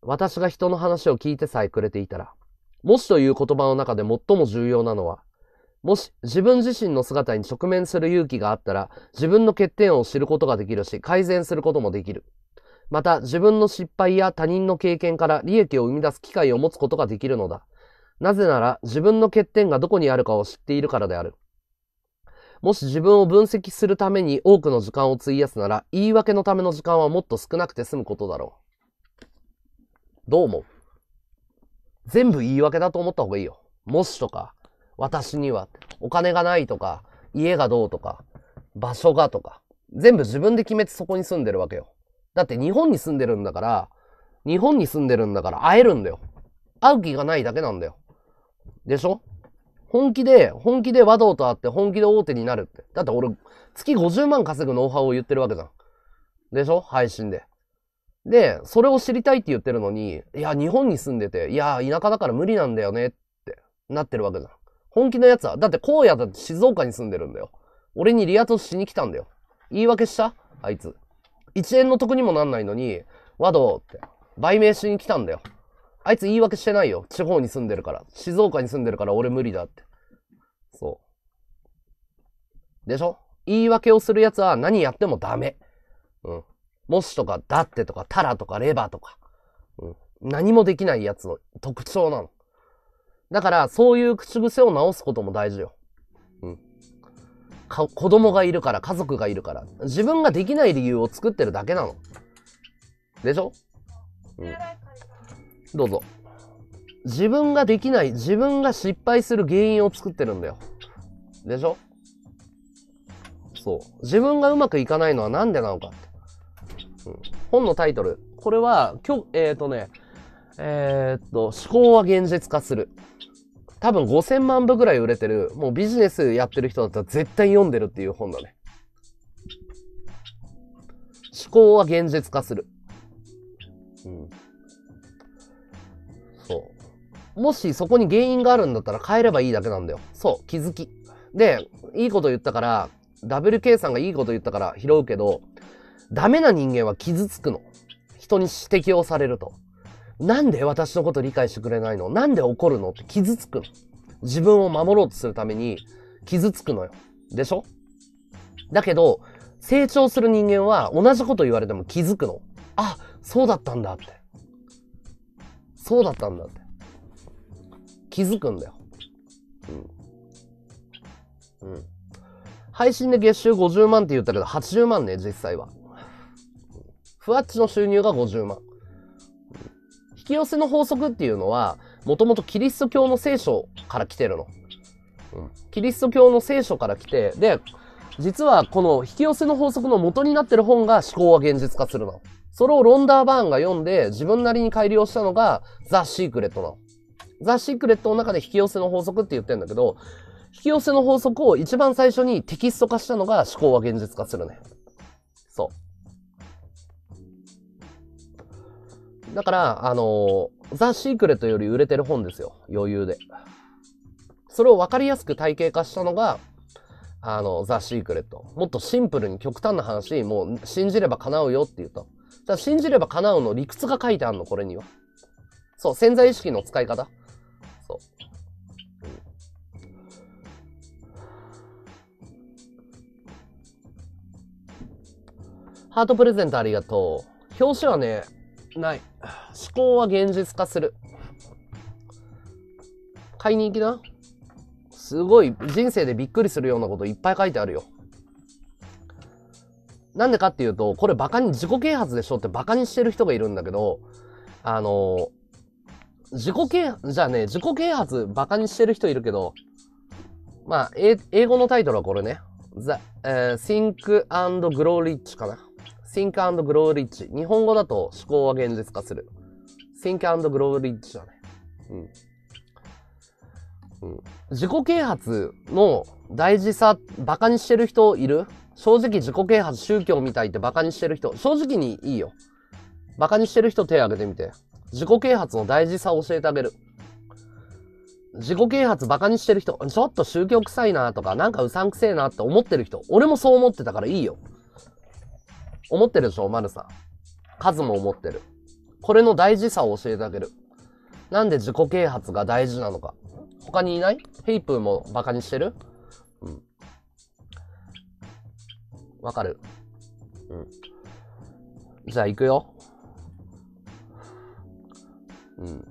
私が人の話を聞いてさえくれていたら、もしという言葉の中で最も重要なのは、もし自分自身の姿に直面する勇気があったら、自分の欠点を知ることができるし、改善することもできる。また、自分の失敗や他人の経験から利益を生み出す機会を持つことができるのだ。なぜなら、自分の欠点がどこにあるかを知っているからである。もし自分を分析するために多くの時間を費やすなら、言い訳のための時間はもっと少なくて済むことだろう。どう思う？全部言い訳だと思った方がいいよ。もしとか、私には、お金がないとか、家がどうとか、場所がとか、全部自分で決めてそこに住んでるわけよ。だって日本に住んでるんだから、日本に住んでるんだから会えるんだよ。会う気がないだけなんだよ。でしょ？本気で、本気で和道と会って本気で大手になるって。だって俺、月ごじゅうまん稼ぐノウハウを言ってるわけじゃん。でしょ？配信で。で、それを知りたいって言ってるのに、いや、日本に住んでて、いや、田舎だから無理なんだよねってなってるわけじゃん。本気のやつは、だって荒野だって静岡に住んでるんだよ。俺にリアトしに来たんだよ。言い訳した？あいつ。いちえんの得にもなんないのに、和道って、売名しに来たんだよ。あいつ言い訳してないよ。地方に住んでるから。静岡に住んでるから俺無理だって。そう。でしょ？言い訳をするやつは何やってもダメ。うん。もしとか、だってとか、たらとか、レバーとか。うん。何もできないやつの特徴なの。だから、そういう口癖を直すことも大事よ。うん。か、子供がいるから、家族がいるから。自分ができない理由を作ってるだけなの。でしょ？うん。どうぞ。自分ができない、自分が失敗する原因を作ってるんだよ。でしょ？そう。自分がうまくいかないのはなんでなのかって。うん。本のタイトル。これは、今日、えっとね、えっと、思考は現実化する。多分ごせんまんぶぐらい売れてる、もうビジネスやってる人だったら絶対読んでるっていう本だね。思考は現実化する。うん。そう。もしそこに原因があるんだったら変えればいいだけなんだよ。そう、気づき。で、いいこと言ったから、ダブリューケー さんがいいこと言ったから拾うけど、ダメな人間は傷つくの。人に指摘をされると。なんで私のこと理解してくれないの？なんで怒るの？って傷つくの。自分を守ろうとするために傷つくのよ。でしょ？だけど、成長する人間は同じこと言われても気づくの。あ、そうだったんだって。そうだったんだって。気づくんだよ。うん。うん。配信で月収ごじゅうまんって言ったけど、はちじゅうまんね、実際は。ふわっちの収入がごじゅうまん。引き寄せの法則っていうのは、もともとキリスト教の聖書から来てるの。うん、キリスト教の聖書から来て、で、実はこの引き寄せの法則の元になってる本が思考は現実化するの。それをロンダーバーンが読んで自分なりに改良したのがザ・シークレットなの。ザ・シークレットの中で引き寄せの法則って言ってるんだけど、引き寄せの法則を一番最初にテキスト化したのが思考は現実化するね。そう。だから、あのー、ザ・シークレットより売れてる本ですよ。余裕で。それを分かりやすく体系化したのが、あの、ザ・シークレット。もっとシンプルに極端な話、もう信じれば叶うよって言うと。だから信じれば叶うの理屈が書いてあるの、これには。そう、潜在意識の使い方。そう。ハートプレゼントありがとう。表紙はね、ない。思考は現実化する。買いに行きな。すごい人生でびっくりするようなこといっぱい書いてあるよ。なんでかっていうと、これバカに、自己啓発でしょってバカにしてる人がいるんだけど、あの、自己啓発、じゃあね、自己啓発バカにしてる人いるけど、まあ、英語のタイトルはこれね。The、uh, Think and Grow Rich かな。Think and Grow Rich。日本語だと思考は現実化する。Think and Grow Rich だね。うん。うん。自己啓発の大事さ、バカにしてる人いる？正直自己啓発、宗教みたいってバカにしてる人。正直にいいよ。バカにしてる人手を挙げてみて。自己啓発の大事さを教えてあげる。自己啓発バカにしてる人、ちょっと宗教臭いなとか、なんかうさんくせえなって思ってる人、俺もそう思ってたからいいよ。思ってるでしょ、丸さん。カズも思ってる。これの大事さを教えてあげる。なんで自己啓発が大事なのか。他にいない？ヘイプーもバカにしてる？うん。わかる？うん。じゃあ行くよ。うん。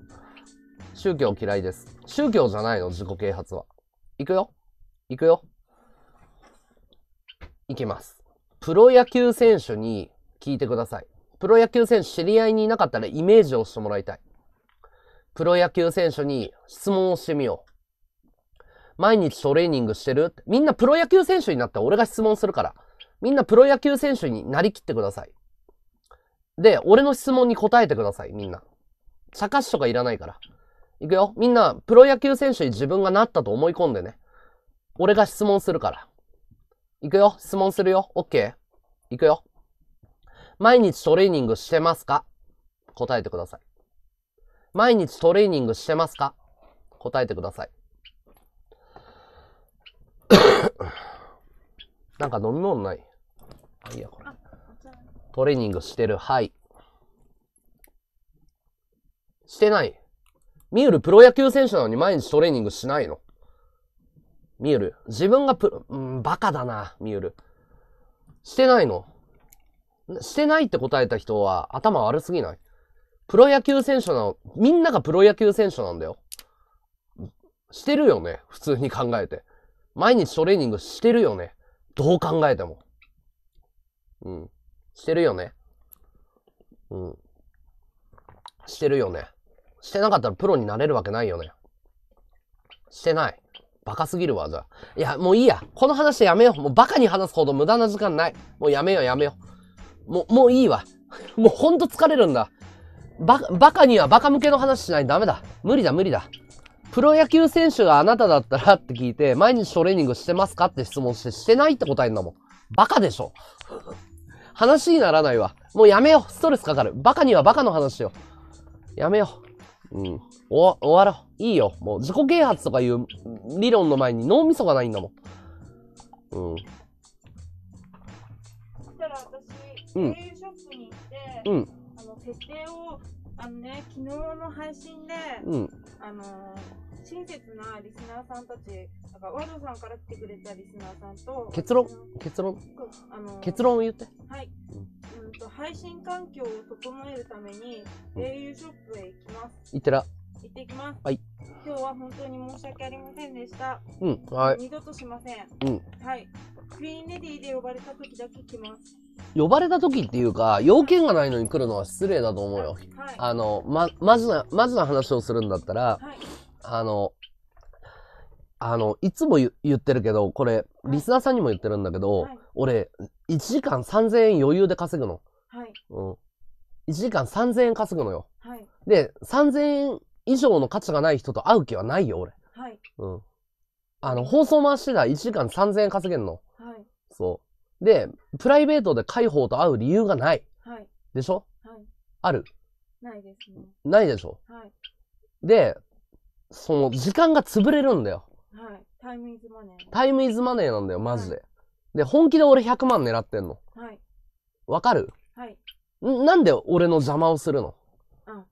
宗教嫌いです。宗教じゃないの、自己啓発は。行くよ。行くよ。行きます。プロ野球選手に聞いてください。プロ野球選手知り合いにいなかったらイメージをしてもらいたい。プロ野球選手に質問をしてみよう。毎日トレーニングしてる？みんなプロ野球選手になったら俺が質問するから。みんなプロ野球選手になりきってください。で、俺の質問に答えてください、みんな。茶化しとかいらないから。いくよ。みんな、プロ野球選手に自分がなったと思い込んでね。俺が質問するから。いくよ。質問するよ。OK？ いくよ。毎日トレーニングしてますか？答えてください。毎日トレーニングしてますか？答えてください。なんか飲み物ない？あ、いいや、これ。トレーニングしてる。はい。してない。ミウルプロ野球選手なのに毎日トレーニングしないの？ミウル、自分がプロ、うん、バカだな、ミウル。してないの？してないって答えた人は頭悪すぎない？プロ野球選手なの、みんながプロ野球選手なんだよ。してるよね、普通に考えて。毎日トレーニングしてるよね。どう考えても。うん。してるよね。うん。してるよね。してなかったらプロになれるわけないよね。してない。バカすぎるわ、じゃあ。いや、もういいや。この話やめよう。もうバカに話すほど無駄な時間ない。もうやめよう、やめよう。もう、もういいわ。もうほんと疲れるんだ。バカ、バカにはバカ向けの話しないとダメだ。無理だ、無理だ。プロ野球選手があなただったらって聞いて、毎日トレーニングしてますかって質問して、してないって答えんだもん。バカでしょ。話にならないわ。もうやめよう。ストレスかかる。バカにはバカの話しよう。やめよう。うん。お、終わろう。いいよ。もう自己啓発とかいう理論の前に脳みそがないんだもん。うん。そしたら私、声優ショップに行って、うん、あの設定を、あのね、昨日の配信で、うん、あの親切なリスナーさんたち、だからワドさんから来てくれたリスナーさんと、結論、結論、あの結論を言って。はい。うんと配信環境を整えるために声優ショップへ行きます。行ってら。行ってきます。はい。今日は本当に申し訳ありませんでした。うん。はい。二度としません。うん。はい。クイーンレディーで呼ばれた時だけ来ます。呼ばれた時っていうか、要件がないのに来るのは失礼だと思うよ。はい、あの、ま、マジな、マジな話をするんだったら、はい、あの、あの、いつも 言, 言ってるけど、これ、リスナーさんにも言ってるんだけど、はい、俺、いちじかんさんぜんえん余裕で稼ぐの。はい。うん。いちじかんさんぜんえん稼ぐのよ。はい。で、さんぜんえん以上の価値がない人と会う気はないよ、俺。はい。うん。あの、放送回してたらいちじかんさんぜんえん稼げんの。はい。そう。で、プライベートで海宝と会う理由がない。はい。でしょ？はい。ある？ないですね。ないでしょ？はい。で、その、時間が潰れるんだよ。はい。タイムイズマネー。タイムイズマネーなんだよ、マジで。はい、で、本気で俺ひゃくまん狙ってんの。はい。わかる？はい。なんで俺の邪魔をするの？あ、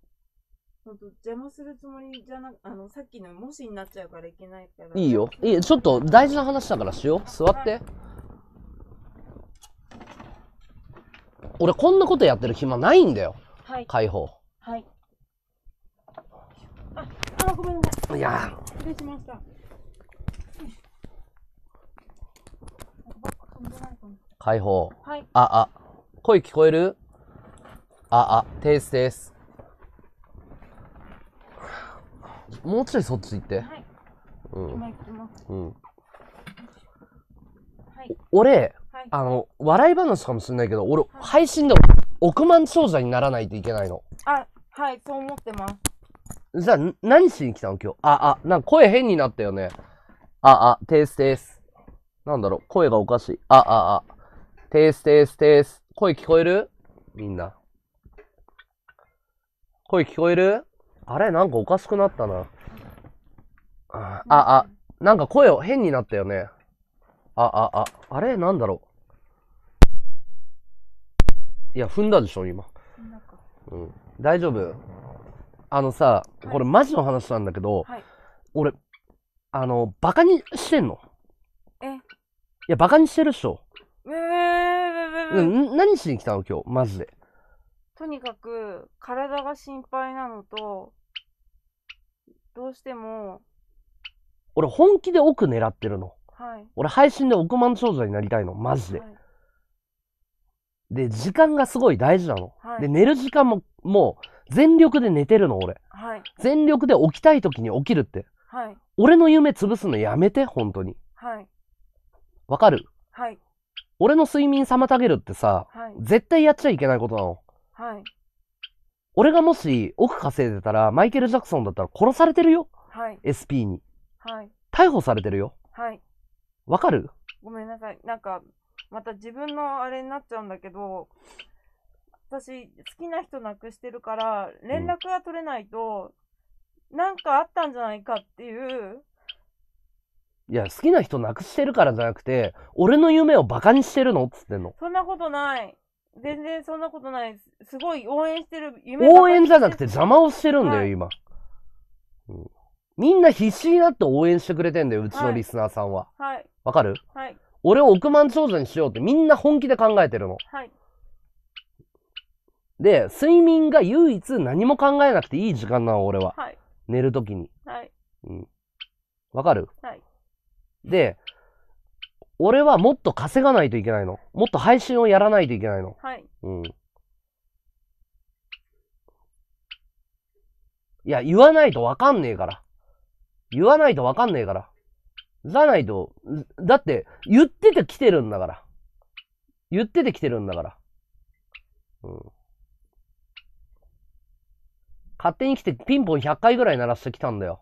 ほんと、邪魔するつもりじゃなく、あの、さっきのもしになっちゃうからいけないから。いいよ。いいよ。ちょっと大事な話だからしよう。座って。はい、俺こんなことやってる暇ないんだよ。はい。解放。はい。あ、あ、ごめんなさい。いやー。失礼しました。解放。はい。あ、あ。声聞こえる？あ、あ。テースです。もうちょいそっち行って。はい。うん。今行きます。うん。はい。俺、あの、笑い話かもしれないけど、俺、はい、配信で億万長者にならないといけないの。あ、はい、そう思ってます。じゃあ、何しに来たの今日。あ、あ、なんか声変になったよね。あ、あ、テーステース。なんだろう、声がおかしい。あ、あ、あ、テーステーステース。声聞こえる？みんな。声聞こえる？あれなんかおかしくなったな。あ、あ、なんか声を変になったよね。あ、あ、あ、あれなんだろう。いや、踏んだでしょ、今。うん。大丈夫？あのさ、これマジの話なんだけど、はい、俺、あの、バカにしてんの。え？いや、バカにしてるっしょ。えー、うん、何しに来たの今日、マジで。とにかく、体が心配なのと、どうしても。俺、本気で奥狙ってるの。はい、俺、配信で億万長者になりたいの、マジで。はい、で、時間がすごい大事なの。はい、で、寝る時間も、もう、全力で寝てるの、俺。はい、全力で起きたい時に起きるって。はい、俺の夢潰すのやめて、本当に。はい、わかる？はい、俺の睡眠妨げるってさ、はい、絶対やっちゃいけないことなの。はい、俺がもし億稼いでたらマイケル・ジャクソンだったら殺されてるよ、はい、エスピー に、はい、逮捕されてるよ、はい、わかる？ごめんなさい、なんかまた自分のあれになっちゃうんだけど、私好きな人亡くしてるから連絡が取れないとなんかあったんじゃないかっていう、うん、いや好きな人亡くしてるからじゃなくて俺の夢をバカにしてるのっつってんの。そんなことない、全然そんなことない。すごい応援してる。夢応援じゃなくて邪魔をしてるんだよ、はい、今、うん。みんな必死になって応援してくれてんだよ、うちのリスナーさんは。はい。はい、わかる？はい。俺を億万長者にしようってみんな本気で考えてるの。はい。で、睡眠が唯一何も考えなくていい時間なの、俺は。はい。寝るときに。はい。うん。わかる？はい。で、俺はもっと稼がないといけないの。もっと配信をやらないといけないの。はい。うん。いや、言わないとわかんねえから。言わないとわかんねえから。じゃないと、だって、言ってて来てるんだから。言ってて来てるんだから。うん。勝手に来てピンポンひゃっかいぐらい鳴らしてきたんだよ。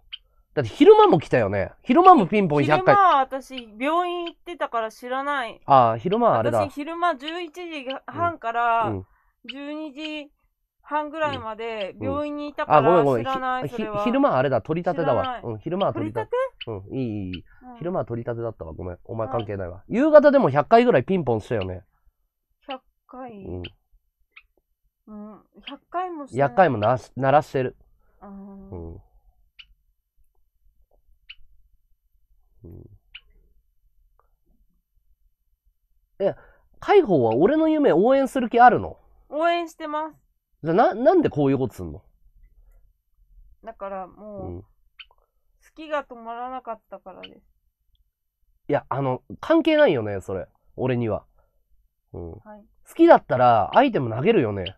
だって昼間も来たよね。昼間もピンポンひゃっかい。昼間は私、病院行ってたから知らない。ああ、昼間はあれだ。私、昼間じゅういちじはんからじゅうにじはんぐらいまで病院にいたから知らない。昼間はあれだ、取り立てだわ。うん、昼間は取り立て。うん、いい、いい。昼間は取り立てだったわ。ごめん。お前関係ないわ。夕方でもひゃっかいぐらいピンポンしたよね。ひゃっかい？うん。ひゃっかいもしてる。ひゃっかいも鳴らしてる。うん。うん、え、海宝は俺の夢応援する気あるの？応援してます。じゃあな、なんでこういうことすんの？だからもう、うん、好きが止まらなかったからです。いや、あの、関係ないよね、それ。俺には。うん。はい、好きだったら、アイテム投げるよね。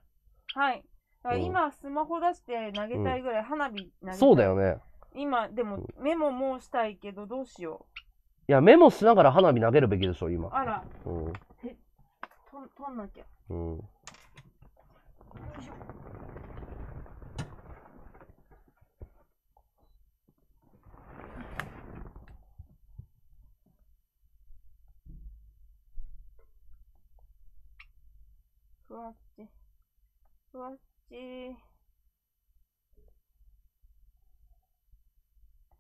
はい。だから今、うん、スマホ出して投げたいぐらい、うん、花火投げたい。そうだよね。今、でも、メモもうしたいけど、どうしよう。いや、メモしながら花火投げるべきでしょ、今。あら。うん。え、と、とんなきゃ。うん。よいしょ。ふわっち。ふわっち。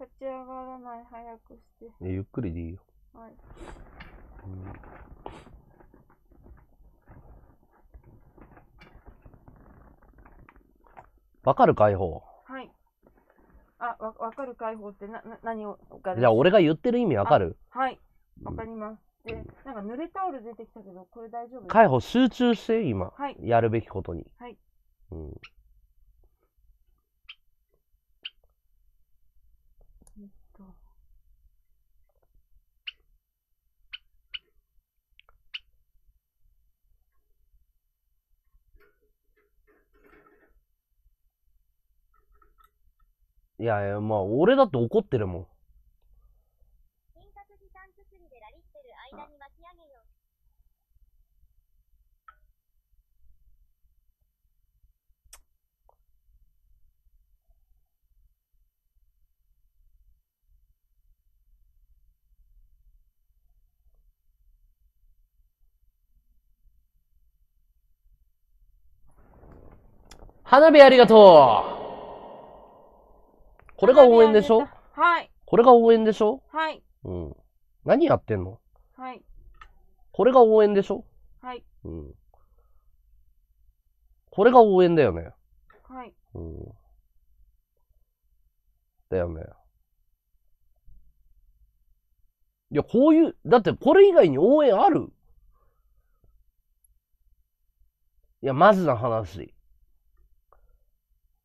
立ち上がらない、早くして。ゆっくりでいいよ。はい。うん、わかる解放。はい。あ、わ、わかる解放ってな、な、何を。じゃあ、俺が言ってる意味わかる？はい。わかります。で、うん、なんか濡れタオル出てきたけど、これ大丈夫？解放集中して、今。はい。やるべきことに。はい。うん。いやいや、まあ、俺だって怒ってるもん。印刷時間作りでラリってる間に巻き上げよう。花火ありがとう。これが応援でしょ？はい。これが応援でしょ？はい。うん。何やってんの？はい。これが応援でしょ？はい。うん。これが応援だよね。はい。うん。だよね。いや、こういう、だってこれ以外に応援ある？いや、マジな話。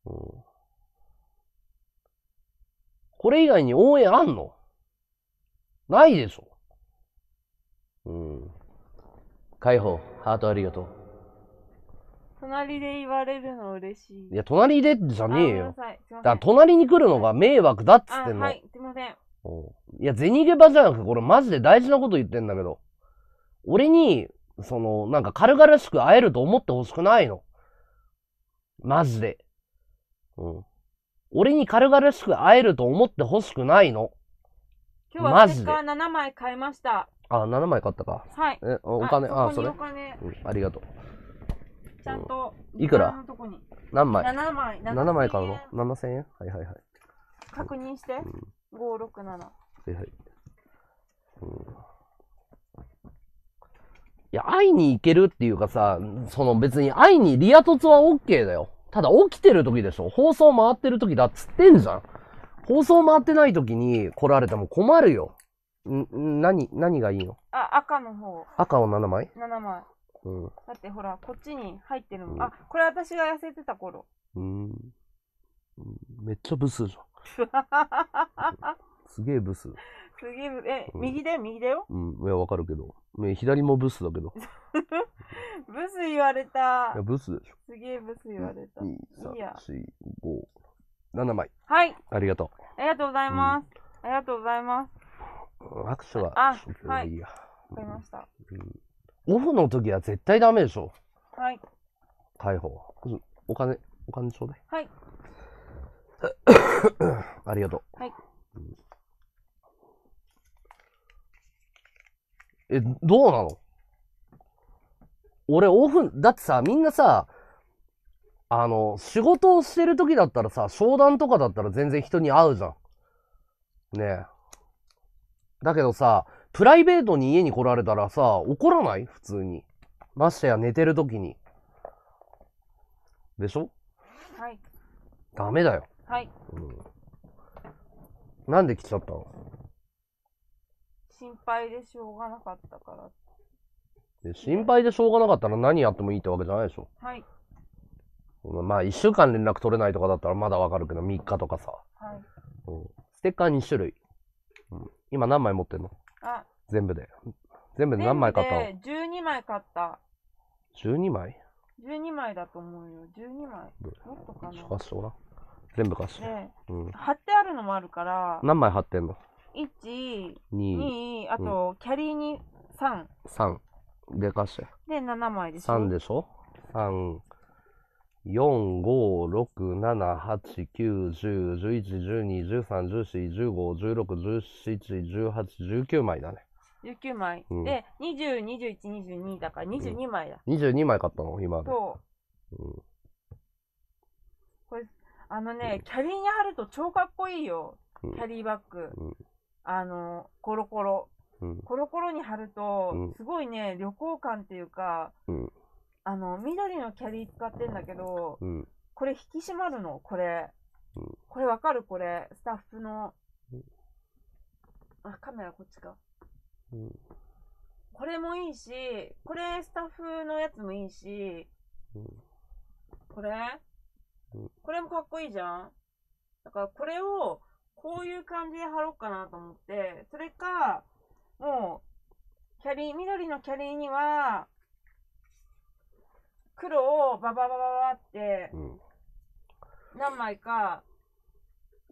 うん。これ以外に応援あんの？ないでしょ。うん。解放、ハートありがとう。隣で言われるの嬉しい。いや、隣でじゃねえよ。だから隣に来るのが迷惑だっつってんの。はい、すいません。いや、銭ゲバじゃなくて、これマジで大事なこと言ってんだけど。俺に、その、なんか軽々しく会えると思ってほしくないの。マジで。うん。俺に軽々しく会えると思ってほしくないの。今日はステッカーななまい買いました。あ、ななまい買ったか。はい。え、お金、あ、あ、それ。うん、ありがとう。ちゃんと、いくら？何枚？ななまい。ななまい買うの？ななせんえん？はいはいはい。確認して。ご、ろく、なな。はいはい。いや、会いに行けるっていうかさ、その別に会いに、リア凸は OK だよ。ただ起きてる時でしょ。放送回ってる時だっつってんじゃん。放送回ってない時に来られても困るよ。ん、何、何がいいの？あ、赤の方。赤をななまい？ なな 枚。うん。だってほら、こっちに入ってるの。うん、あ、これ私が痩せてた頃。うん。めっちゃブスじゃん。すげえブス。すげえ、え、うん、右だよ、右だよ。うん、いや、わかるけど。ね、左もブスだけど。ブス言われた。いや、ブスでしょ。すげえブス言われた。に、さん、よん、ご、ななまい。はい。ありがとう。ありがとうございます。うん、ありがとうございます。握手は、あ、はい。わかりました。オフの時は絶対ダメでしょ。はい。解放。お金、お金ちょうだい。はい。ありがとう。はい。え、どうなの？俺、オフ、だってさ、みんなさ、あの、仕事をしてる時だったらさ、商談とかだったら全然人に会うじゃん。ねえ。だけどさ、プライベートに家に来られたらさ、怒らない？普通に。ましてや寝てる時に。でしょ？はい。ダメだよ。はい。うん。なんで来ちゃったの？心配でしょうがなかったから。心配でしょうがなかったら何やってもいいってわけじゃないでしょ。はい。まあ、いっしゅうかん連絡取れないとかだったらまだわかるけど、みっかとかさ。はい。うん。ステッカーにしゅるい。うん。今何枚持ってんの？あ、全部で。全部で何枚買ったの？じゅうにまい買った。じゅうにまい？ じゅうに 枚だと思うよ。じゅうにまい。もっとかな。貸してごらん。全部貸して。うん。貼ってあるのもあるから。何枚貼ってんの？いち、に、あと、キャリーにさん。さん。で貸して。で、ななまいでしょ。さんでしょ？ さん、よん、ご、ろく、なな、はち、きゅう、じゅう、じゅういち、じゅうに、じゅうさん、じゅうよん、じゅうご、じゅうろく、じゅうなな、じゅうはち、じゅうきゅうまいだね。じゅうきゅうまい。うん、で、にじゅう、にじゅういち、にじゅうにだからにじゅうにまいだ。うん、にじゅうにまい買ったの今。そう。うん、これ、あのね、うん、キャリーに貼ると超かっこいいよ。うん、キャリーバッグ。うん、あの、コロコロ。うん、コロコロに貼ると、うん、すごいね、旅行感っていうか、うん、あの、緑のキャリー使ってんだけど、うん、これ引き締まるの、これ。うん、これわかるこれ、スタッフの。あ、カメラこっちか。うん、これもいいし、これスタッフのやつもいいし、うん、これ、うん、これもかっこいいじゃん。だからこれを、こういう感じで貼ろうかなと思って、それか、もう、キャリー、緑のキャリーには、黒をバババババって何枚か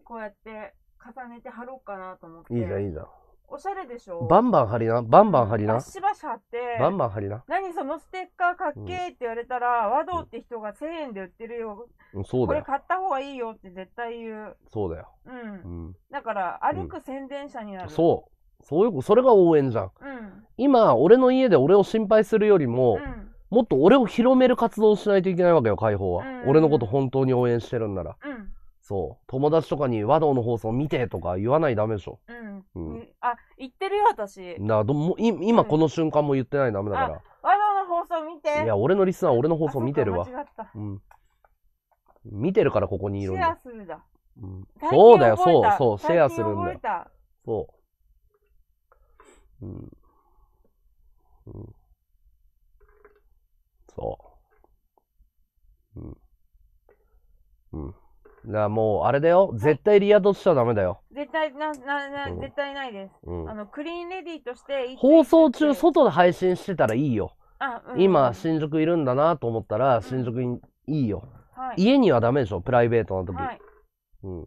こうやって重ねて貼ろうかなと思って。いいじゃんいいじゃん。おしゃれでしょ。バンバン貼りな、バンバン貼りな、バシバシ貼ってバンバン貼りな。何そのステッカーかっけーって言われたら、和道って人がせんえんで売ってるよ、これ買った方がいいよって絶対言う。そうだよ。うん。だから歩く宣伝者になる。そうそう、それが応援じゃん。今俺の家で俺を心配するよりももっと俺を広める活動をしないといけないわけよ、解放は。うん、俺のこと本当に応援してるんなら。うん、そう。友達とかに和道の放送見てとか言わないダメでしょ。うん。うん、あ、言ってるよ、私。なども今この瞬間も言ってないダメだから。うん、和道の放送見て。いや、俺のリスナー俺の放送見てるわ。間違った。うん。見てるからここにいるんだ。シェアするだ。うん、そうだよ、そうそう、シェアするんだよ。そう。うん。うん。そう。うん。うん。だからもう、あれだよ。絶対リアドしちゃダメだよ。絶対、な、な、な、絶対ないです。うん、あの、クリーンレディーとして、放送中、外で配信してたらいいよ。あ、うん、今、新宿いるんだなと思ったら、新宿にいいよ。はい、家にはダメでしょ、プライベートな時。はい、うん。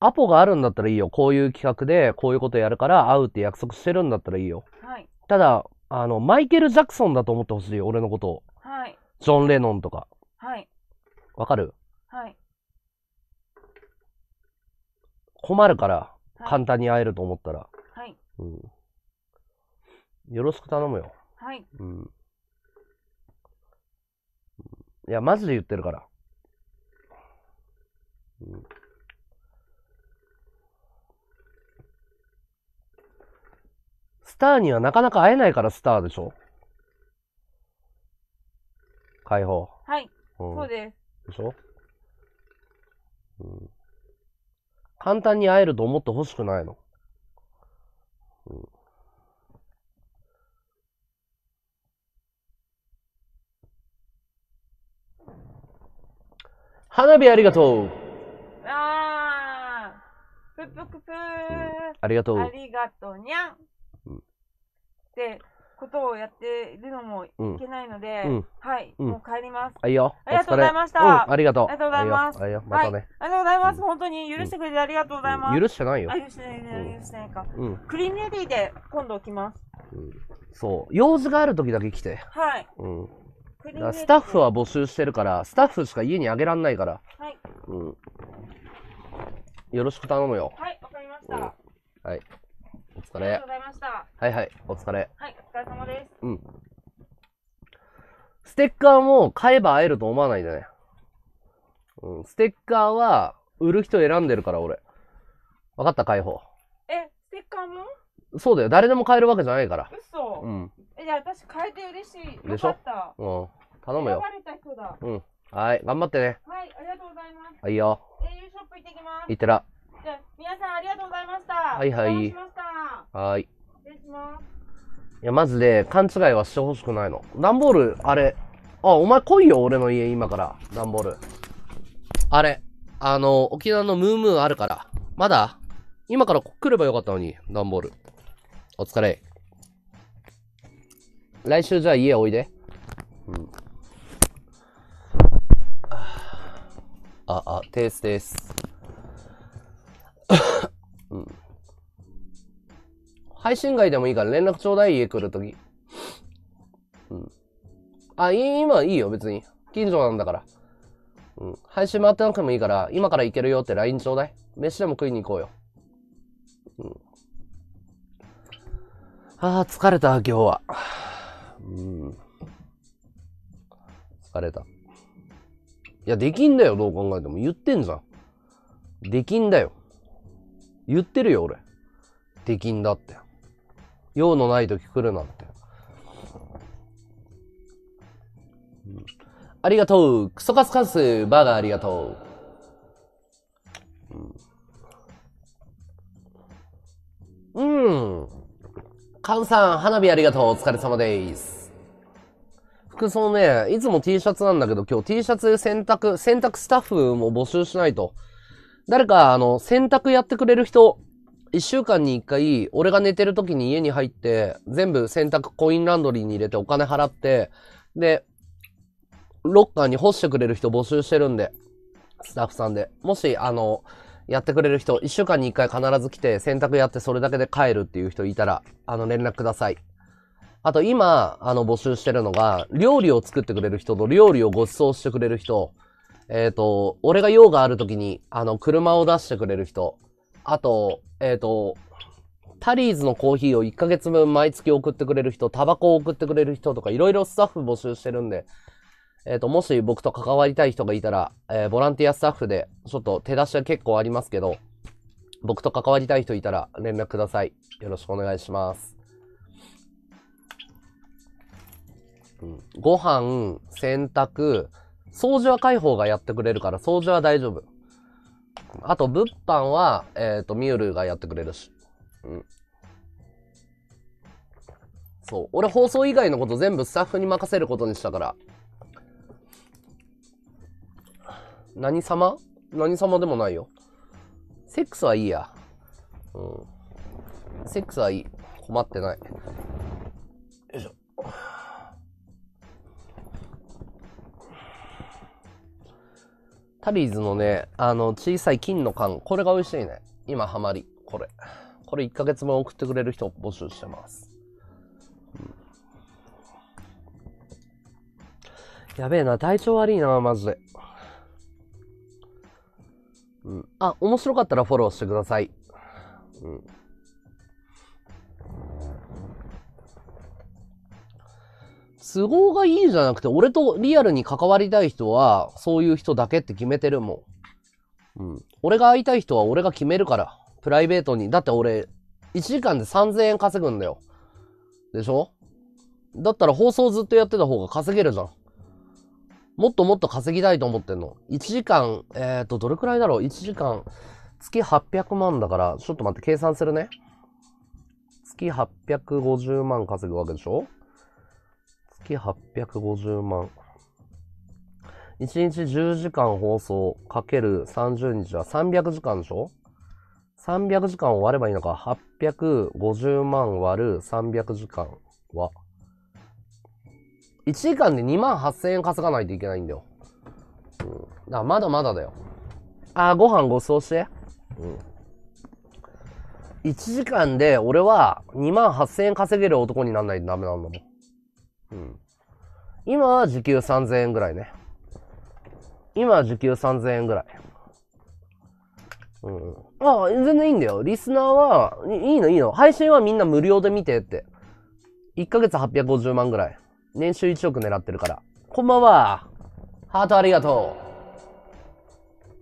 アポがあるんだったらいいよ。こういう企画で、こういうことやるから、会うって約束してるんだったらいいよ。はい、ただ、あの、マイケル・ジャクソンだと思ってほしい、俺のことを。はい。ジョン・レノンとか。はい。わかる？はい。困るから、はい、簡単に会えると思ったら。はい。うん。よろしく頼むよ。はい。うん。いや、マジで言ってるから。うん。スターにはなかなか会えないからスターでしょ。解放。はい。うん、そうです。でしょ、うん、簡単に会えると思ってほしくないの。うん、花火ありがとう。ああ。ぷっぷくぷー、うん。ありがとう。ありがとうにゃん。ってことをやっているのもいけないので、はい、もう帰ります。ありがとうございました。ありがとう。ありがとうございます。ありがとうございます。本当に許してくれてありがとうございます。許してないよ。許してない、許してないか。クリーンレディで今度来ます。そう、用事がある時だけ来て。はい。スタッフは募集してるから、スタッフしか家にあげらんないから。はい。よろしく頼むよ。はい、わかりました。はい。お疲れ。ありがとうございました。はいはい、お疲れ。はい、お疲れ様です。うん。ステッカーも買えば会えると思わないでね。うん、ステッカーは売る人選んでるから、俺。わかった、解放。え、ステッカーも？そうだよ、誰でも買えるわけじゃないから。嘘。うん。え、じゃあ私買えて嬉しい。よかった。でしょ？うん。頼むよ。選ばれた人だ。うん。はい、頑張ってね。はい、ありがとうございます。はいよ。auショップ行ってきます。行ってら。皆さんありがとうございました。はいはい。はい。失礼します。いや、マジで勘違いはしてほしくないの。段ボール、あれ。あ、お前来いよ、俺の家今から。段ボール。あれ。あの、沖縄のムームーあるから。まだ今から来ればよかったのに、段ボール。お疲れ。来週じゃあ家おいで。うん。あ、あ、テースです。うん、配信外でもいいから連絡ちょうだい、家来るとき。うん。あ、今いいよ、別に。近所なんだから。うん。配信回ってなくてもいいから、今から行けるよって ライン ちょうだい。飯でも食いに行こうよ。うん。ああ、疲れた、今日は。うん。疲れた。いや、できんだよ、どう考えても。言ってんじゃん。できんだよ。言ってるよ、俺。できんだって。用のない時来るなんて。うん、ありがとう。クソカスカス、バーガーありがとう。うん。うん、カンさん、花火ありがとう。お疲れ様です。服装ね、いつも T シャツなんだけど、今日 T シャツ洗濯、洗濯スタッフも募集しないと。誰か、あの、洗濯やってくれる人、一週間に一回、俺が寝てる時に家に入って、全部洗濯コインランドリーに入れてお金払って、で、ロッカーに干してくれる人募集してるんで、スタッフさんで。もし、あの、やってくれる人、一週間に一回必ず来て、洗濯やってそれだけで帰るっていう人いたら、あの、連絡ください。あと、今、あの、募集してるのが、料理を作ってくれる人と料理をご馳走してくれる人、えっと、俺が用があるときに、あの、車を出してくれる人。あと、えっと、タリーズのコーヒーをいっかげつぶん毎月送ってくれる人、タバコを送ってくれる人とか、いろいろスタッフ募集してるんで、えっと、もし僕と関わりたい人がいたら、えー、ボランティアスタッフで、ちょっと手出しは結構ありますけど、僕と関わりたい人いたら連絡ください。よろしくお願いします。うん、ご飯、洗濯、掃除は海宝がやってくれるから、掃除は大丈夫。あと、物販は、えっと、ミュールがやってくれるし。うん。そう。俺、放送以外のこと全部スタッフに任せることにしたから。何様？何様でもないよ。セックスはいいや。うん。セックスはいい。困ってない。よいしょ。タリーズのね、あの、小さい金の缶。これが美味しいね。今ハマり。これ。これいっかげつぶん送ってくれる人を募集してます。うん、やべえな。体調悪いな、マジで。うん、あ、面白かったらフォローしてください。うん、都合がいいじゃなくて、俺とリアルに関わりたい人は、そういう人だけって決めてるもん。うん、俺が会いたい人は俺が決めるから。プライベートに。だって俺、いちじかんでさんぜんえん稼ぐんだよ。でしょ？だったら放送ずっとやってた方が稼げるじゃん。もっともっと稼ぎたいと思ってんの。いちじかん、えっと、どれくらいだろう ?いち 時間、月はっぴゃくまんだから、ちょっと待って、計算するね。月はっぴゃくごじゅうまん稼ぐわけでしょ？月はっぴゃくごじゅうまん。いちにちじゅうじかん放送かけるさんじゅうにちはさんびゃくじかんでしょ？ さんびゃく 時間を割ればいいのか。はっぴゃくごじゅうまん割るさんびゃくじかんは。いちじかんでにまんはっせんえん稼がないといけないんだよ。うん。だからまだまだだよ。あー、ご飯ごちそうして。うん。いちじかんで俺はにまんはっせんえん稼げる男にならないとダメなんだもん。うん。今は時給さんぜんえんぐらいね。今は時給さんぜんえんぐらい。うん。ああ、全然いいんだよ。リスナーは、いいのいいの。配信はみんな無料で見てって。いっかげつはっぴゃくごじゅうまんぐらい。年収いちおく狙ってるから。こんばんは。ハートありがとう。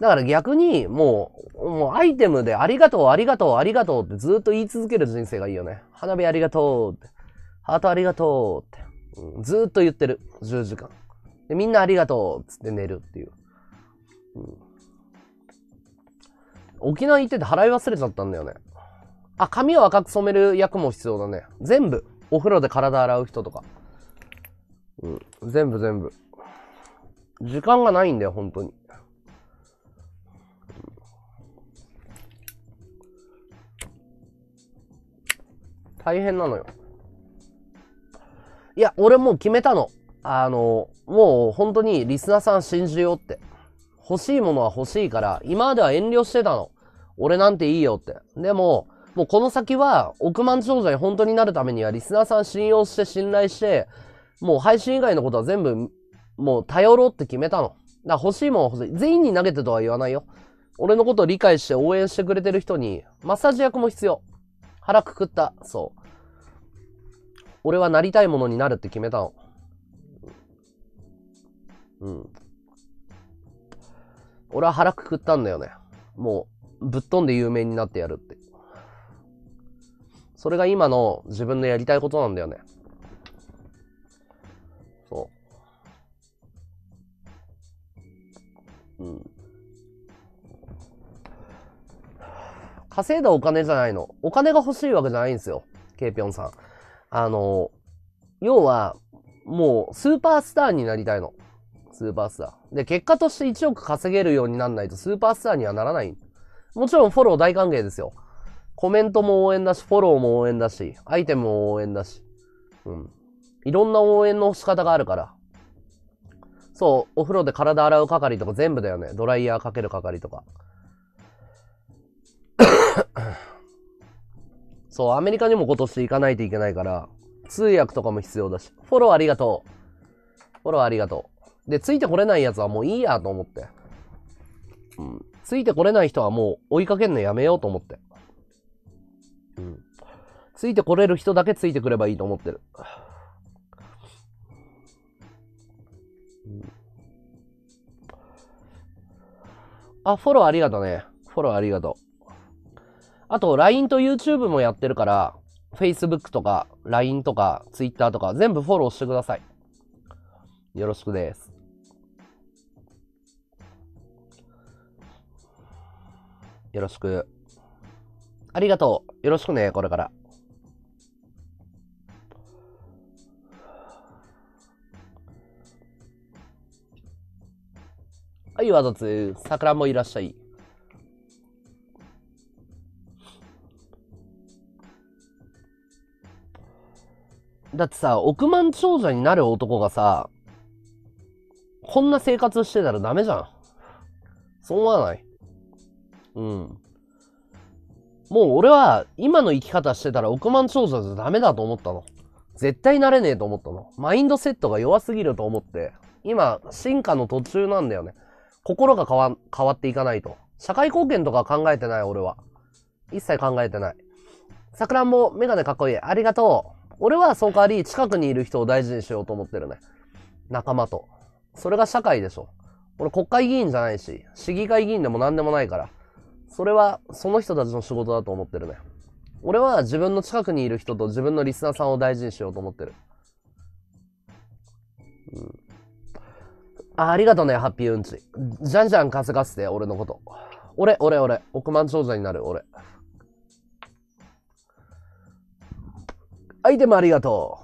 だから逆に、もう、もうアイテムでありがとう、ありがとう、ありがとうってずっと言い続ける人生がいいよね。花火ありがとうって。ハートありがとうって。うん、ずっと言ってる。じゅうじかん。で、みんなありがとうっつって寝るっていう。うん、沖縄行ってて払い忘れちゃったんだよね。あ、髪を赤く染める役も必要だね。全部。お風呂で体洗う人とか。うん。全部全部。時間がないんだよ、本当に。大変なのよ。いや、俺もう決めたの。あの、もう本当にリスナーさん信じようって。欲しいものは欲しいから、今までは遠慮してたの。俺なんていいよって。でも、もうこの先は、億万長者に本当になるためには、リスナーさん信用して信頼して、もう配信以外のことは全部、もう頼ろうって決めたの。だから欲しいもん欲しい。全員に投げてとは言わないよ。俺のことを理解して応援してくれてる人に、マッサージ役も必要。腹くくった。そう。俺はなりたいものになるって決めたの。うん。俺は腹くくったんだよね。もう、ぶっ飛んで有名になってやるって。それが今の自分のやりたいことなんだよね。そう。うん。稼いだお金じゃないの。お金が欲しいわけじゃないんですよ。ケイピョンさん。あの、要は、もうスーパースターになりたいの。スーパースター。で、結果としていちおく稼げるようにならないとスーパースターにはならない。もちろんフォロー大歓迎ですよ。コメントも応援だし、フォローも応援だし、アイテムも応援だし。うん。いろんな応援の仕方があるから。そう、お風呂で体洗う係とか全部だよね。ドライヤーかける係とか。そう、アメリカにも今年行かないといけないから、通訳とかも必要だし。フォローありがとう。フォローありがとう。で、ついてこれないやつはもういいやと思って。うん。ついてこれない人はもう追いかけんのやめようと思って。ついてこれる人だけついてくればいいと思ってる。あ、フォローありがとうね。フォローありがとう。あと、ライン と ユーチューブ もやってるから、フェイスブック とか ライン とか ツイッター とか全部フォローしてください。よろしくです。よろしく。ありがとう。よろしくね、これから。はい、わざつ、桜もいらっしゃい。だってさ、億万長者になる男がさ、こんな生活してたらダメじゃん。そう思わない？うん。もう俺は今の生き方してたら億万長者じゃダメだと思ったの。絶対なれねえと思ったの。マインドセットが弱すぎると思って、今、進化の途中なんだよね。心が変わ、変わっていかないと。社会貢献とか考えてない、俺は。一切考えてない。桜もメガネかっこいい。ありがとう。俺はその代わり近くにいる人を大事にしようと思ってるね。仲間と。それが社会でしょ。俺国会議員じゃないし、市議会議員でも何でもないから。それはその人たちの仕事だと思ってるね。俺は自分の近くにいる人と自分のリスナーさんを大事にしようと思ってる。うん、あ、ありがとうね、ハッピーうんち。じゃんじゃん稼がせて、俺のこと。俺、俺、俺。億万長者になる、俺。アイテムありがと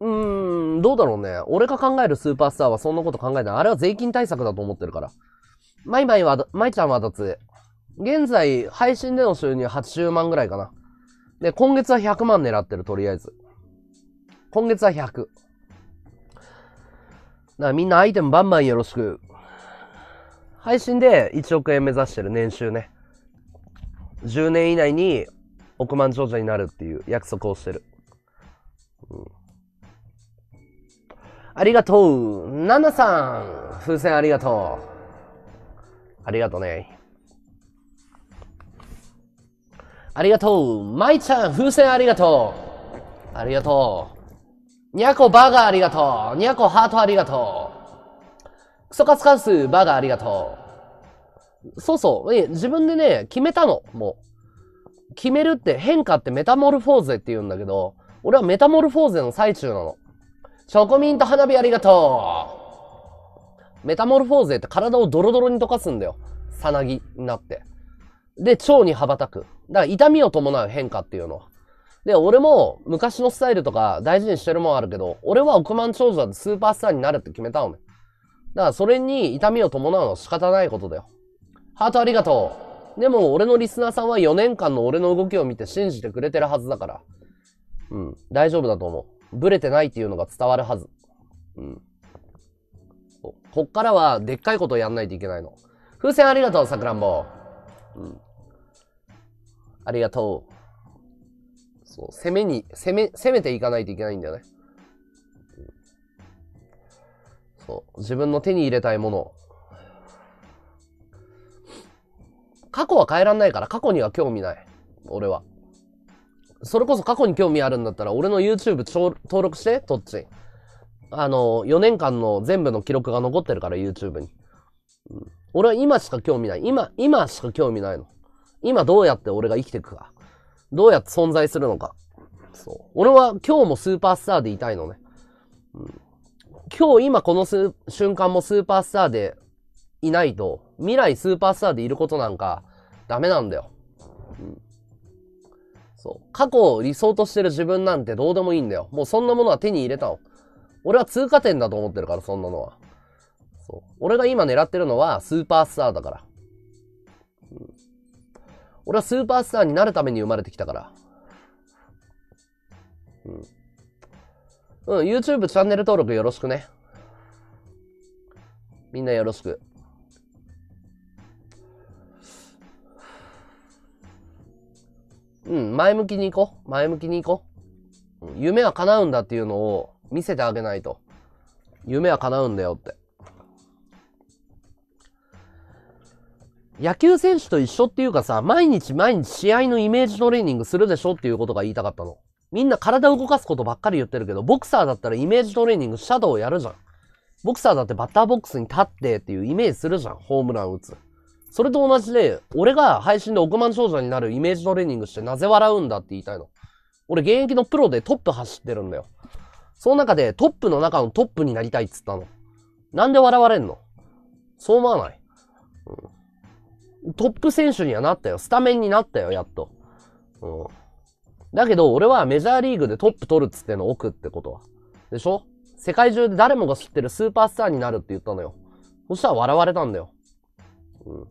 う。うーん、どうだろうね。俺が考えるスーパースターはそんなこと考えない。あれは税金対策だと思ってるから。マイマイは、マイちゃんはだつ。現在、配信での収入はちじゅうまんぐらいかな。で、今月はひゃくまん狙ってる、とりあえず。今月はひゃく。だからみんなアイテムバンバンよろしく。配信でいちおくえん目指してる、年収ね。じゅうねん以内に億万長者になるっていう約束をしてる。うん、ありがとう。ナナさん、風船ありがとう。ありがとうね。ありがとう。まいちゃん、風船ありがとう。ありがとう。にゃこバーガーありがとう。にゃこハートありがとう。クソカツカツバーガーありがとう。そうそう。え、自分でね、決めたの。もう。決めるって、変化ってメタモルフォーゼって言うんだけど、俺はメタモルフォーゼの最中なの。チョコミント花火ありがとう。メタモルフォーゼって体をドロドロに溶かすんだよ。さなぎになって。で、腸に羽ばたく。だから痛みを伴う変化っていうの。で、俺も昔のスタイルとか大事にしてるもんあるけど、俺は億万長者でスーパースターになるって決めたのね。だからそれに痛みを伴うのは仕方ないことだよ。ハートありがとう。でも俺のリスナーさんはよねんかんの俺の動きを見て信じてくれてるはずだから。うん。大丈夫だと思う。ブレてないっていうのが伝わるはず。うん。こっからは、でっかいことをやんないといけないの。風船ありがとう、さくらんぼ。うん。ありがとう。そう、攻めに、攻め、攻めていかないといけないんだよね。うん、そう、自分の手に入れたいもの。過去は変えらんないから、過去には興味ない。俺は。それこそ過去に興味あるんだったら、俺の ユーチューブ 登録して、とっち。あの、よねんかんの全部の記録が残ってるから、ユーチューブ に。うん、俺は今しか興味ない。今、今しか興味ないの。今どうやって俺が生きていくか。どうやって存在するのか。そう。俺は今日もスーパースターでいたいのね。うん、今日今この瞬間もスーパースターでいないと、未来スーパースターでいることなんかダメなんだよ。うん、そう。過去を理想としてる自分なんてどうでもいいんだよ。もうそんなものは手に入れたの。俺は通過点だと思ってるから、そんなのは。そう。俺が今狙ってるのはスーパースターだから。うん、俺はスーパースターになるために生まれてきたから。うん。うん、ユーチューブ チャンネル登録よろしくね。みんなよろしく。うん、前向きに行こう。前向きに行こう。うん、夢は叶うんだっていうのを、見せてあげないと。夢は叶うんだよって。野球選手と一緒っていうかさ、毎日毎日試合のイメージトレーニングするでしょっていうことが言いたかったの。みんな体を動かすことばっかり言ってるけど、ボクサーだったらイメージトレーニング、シャドウをやるじゃん。ボクサーだってバッターボックスに立ってっていうイメージするじゃん、ホームラン打つ。それと同じで、俺が配信で億万長者になるイメージトレーニングしてなぜ笑うんだって言いたいの。俺現役のプロでトップ走ってるんだよ。その中でトップの中のトップになりたいっつったの。なんで笑われんの？そう思わない、うん、トップ選手にはなったよ。スタメンになったよ、やっと。うん、だけど俺はメジャーリーグでトップ取るっつっての、奥ってことは。でしょ？世界中で誰もが知ってるスーパースターになるって言ったのよ。そしたら笑われたんだよ。うん。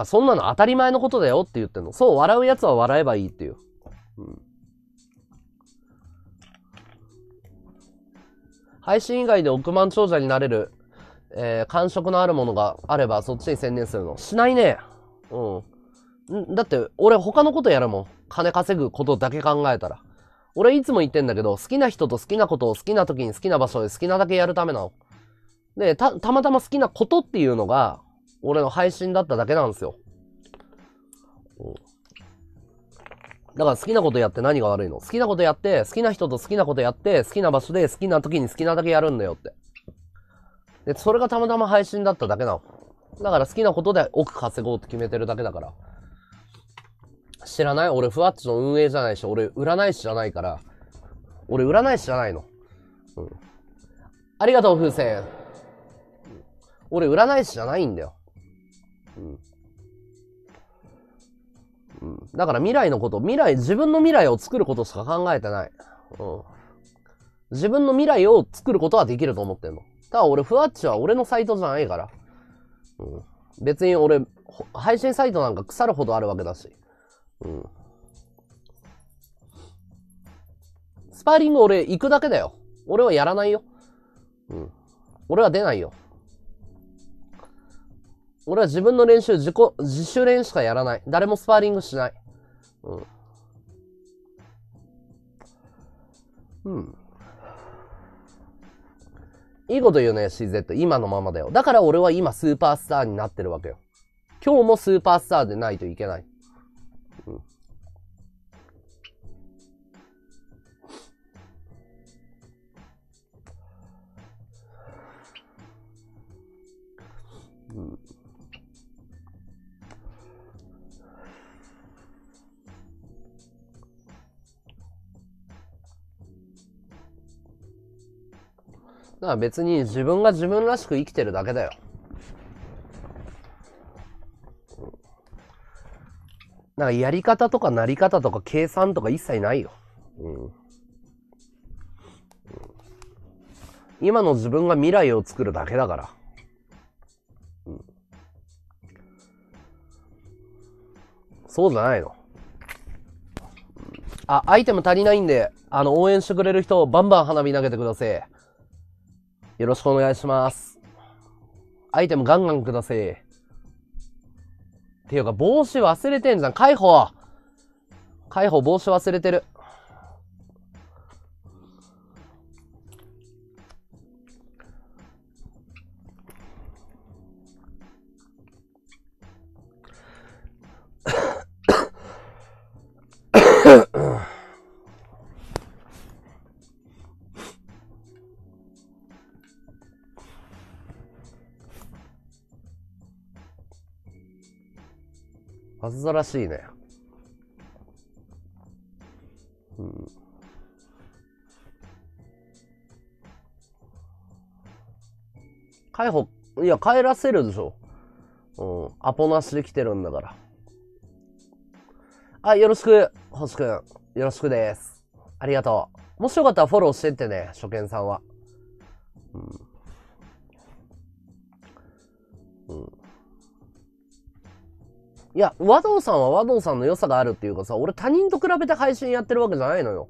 あ、そんなの当たり前のことだよって言ってんの。そう、笑うやつは笑えばいいっていう。うん。配信以外で億万長者になれる、えー、感触のあるものがあればそっちに専念するの。しないね。うん。だって、俺他のことやるもん。金稼ぐことだけ考えたら。俺いつも言ってんだけど、好きな人と好きなことを好きな時に好きな場所で好きなだけやるためなの。で、た、たまたま好きなことっていうのが、俺の配信だっただけなんですよ。だから好きなことやって何が悪いの？好きなことやって、好きな人と好きなことやって、好きな場所で好きな時に好きなだけやるんだよって。で、それがたまたま配信だっただけなの。だから好きなことで奥稼ごうって決めてるだけだから。知らない？俺、ふわっちの運営じゃないし、俺、占い師じゃないから。俺、占い師じゃないの。うん。ありがとう、風船。俺、占い師じゃないんだよ。うん。うん、だから未来のこと、未来、自分の未来を作ることしか考えてない。うん。自分の未来を作ることはできると思ってんの。ただ俺、ふわっちは俺のサイトじゃないから。うん。別に俺、配信サイトなんか腐るほどあるわけだし。うん。スパーリング俺行くだけだよ。俺はやらないよ。うん。俺は出ないよ。俺は自分の練習、自己、自主練しかやらない。誰もスパーリングしない。うん。うん。いいこと言うね、シーゼット。今のままだよ。だから俺は今スーパースターになってるわけよ。今日もスーパースターでないといけない。うん。うんだから別に自分が自分らしく生きてるだけだよ。なんかやり方とかなり方とか計算とか一切ないよ。うん、今の自分が未来を作るだけだから。うん、そうじゃないの。あ、アイテム足りないんで、あの、応援してくれる人、バンバン花火投げてください。よろしくお願いします。アイテムガンガンください。っていうか、帽子忘れてんじゃん。解放！解放、帽子忘れてる。わざらしいね。うん。解放、いや、帰らせるでしょ。うん。アポなしで来てるんだから。あ、よろしく、星くん。よろしくです。ありがとう。もしよかったらフォローしてってね、初見さんは。うん。うん。いや、和道さんは和道さんの良さがあるっていうかさ、俺他人と比べて配信やってるわけじゃないのよ。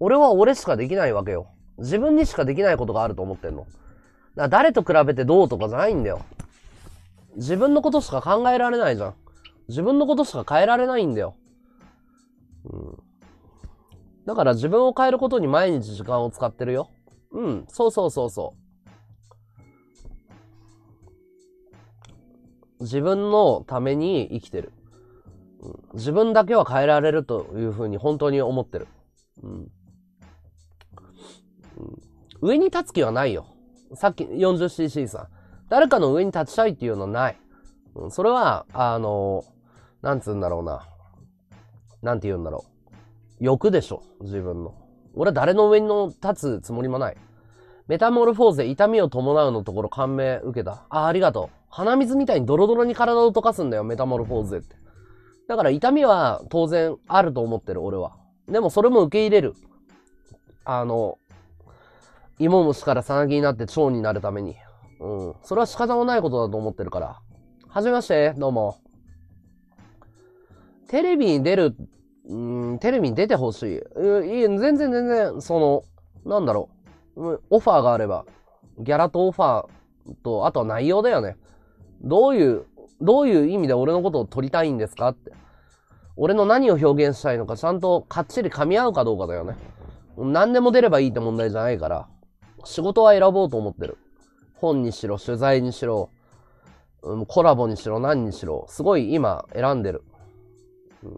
俺は俺しかできないわけよ。自分にしかできないことがあると思ってんの。だから誰と比べてどうとかじゃないんだよ。自分のことしか考えられないじゃん。自分のことしか変えられないんだよ。うん。だから自分を変えることに毎日時間を使ってるよ。うん、そうそうそうそう。自分のために生きてる。うん、自分だけは変えられるというふうに本当に思ってる。うんうん、上に立つ気はないよ。さっき よんじゅうシーシー さん。誰かの上に立ちたいっていうのはない。うん、それは、あの、なんつうんだろうな。なんて言うんだろう。欲でしょ、自分の。俺は誰の上に立つつもりもない。メタモルフォーゼ、痛みを伴うのところ感銘受けた。あ、ありがとう。鼻水みたいにドロドロに体を溶かすんだよ、メタモルフォーゼって。だから痛みは当然あると思ってる、俺は。でもそれも受け入れる。あの、芋虫からさなぎになって蝶になるために。うん。それは仕方のないことだと思ってるから。はじめまして、どうも。テレビに出る、うん、テレビに出てほしい。うん、いい、全然全然、その、なんだろう。オファーがあれば。ギャラとオファーと、あとは内容だよね。どういう、どういう意味で俺のことを撮りたいんですかって。俺の何を表現したいのか、ちゃんとかっちり噛み合うかどうかだよね。何でも出ればいいって問題じゃないから。仕事は選ぼうと思ってる。本にしろ、取材にしろ、うん、コラボにしろ、何にしろ。すごい今、選んでる。うん、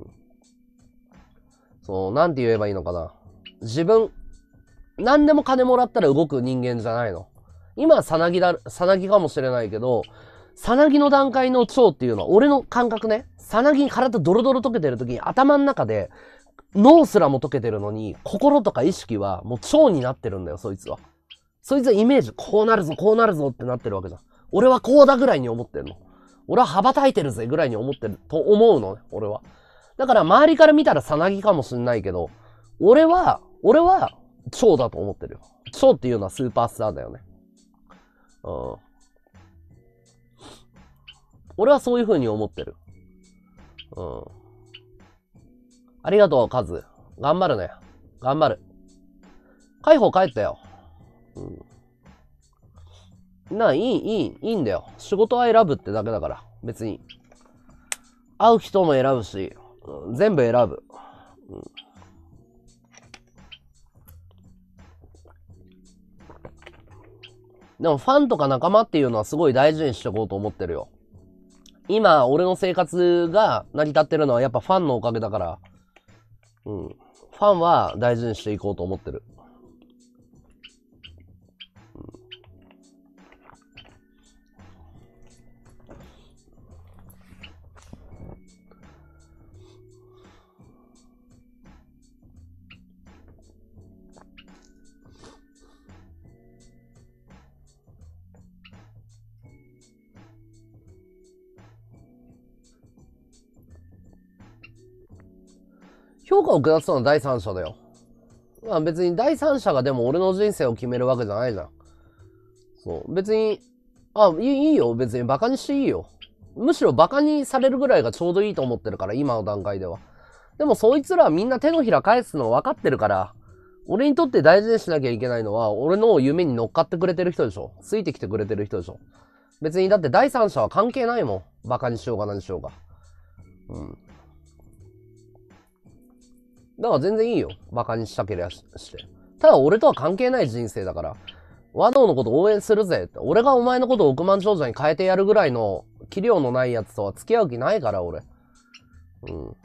そう、なんて言えばいいのかな。自分、何でも金もらったら動く人間じゃないの。今はさなぎだ、さなぎかもしれないけど、さなぎの段階の蝶っていうのは、俺の感覚ね。さなぎに体ドロドロ溶けてる時に、頭の中で、脳すらも溶けてるのに、心とか意識はもう蝶になってるんだよ、そいつは。そいつはイメージ、こうなるぞ、こうなるぞってなってるわけじゃん。俺はこうだぐらいに思ってるの。俺は羽ばたいてるぜぐらいに思ってると思うのね、俺は。だから周りから見たらさなぎかもしんないけど、俺は、俺は蝶だと思ってるよ。蝶っていうのはスーパースターだよね。うん。俺はそういう風に思ってる。うん。ありがとう、カズ。頑張るね。頑張る。海保帰ったよ。うん。なあ、いい、いい、いいんだよ。仕事は選ぶってだけだから。別に。会う人も選ぶし、うん、全部選ぶ、うん。でもファンとか仲間っていうのはすごい大事にしていこうと思ってるよ。今、俺の生活が成り立ってるのはやっぱファンのおかげだから。うん、ファンは大事にしていこうと思ってる。うん、評価を下すのは第三者だよ。まあ別に第三者がでも俺の人生を決めるわけじゃないじゃん。そう。別に、あ、いいよ。別に馬鹿にしていいよ。むしろ馬鹿にされるぐらいがちょうどいいと思ってるから、今の段階では。でもそいつらはみんな手のひら返すの分かってるから、俺にとって大事にしなきゃいけないのは、俺の夢に乗っかってくれてる人でしょ。ついてきてくれてる人でしょ。別にだって第三者は関係ないもん。馬鹿にしようが何しようが。うん。だから全然いいよ。馬鹿にしたけりゃして。ただ俺とは関係ない人生だから、和道のこと応援するぜって。俺がお前のことを億万長者に変えてやるぐらいの、器量のない奴とは付き合う気ないから、俺。うん。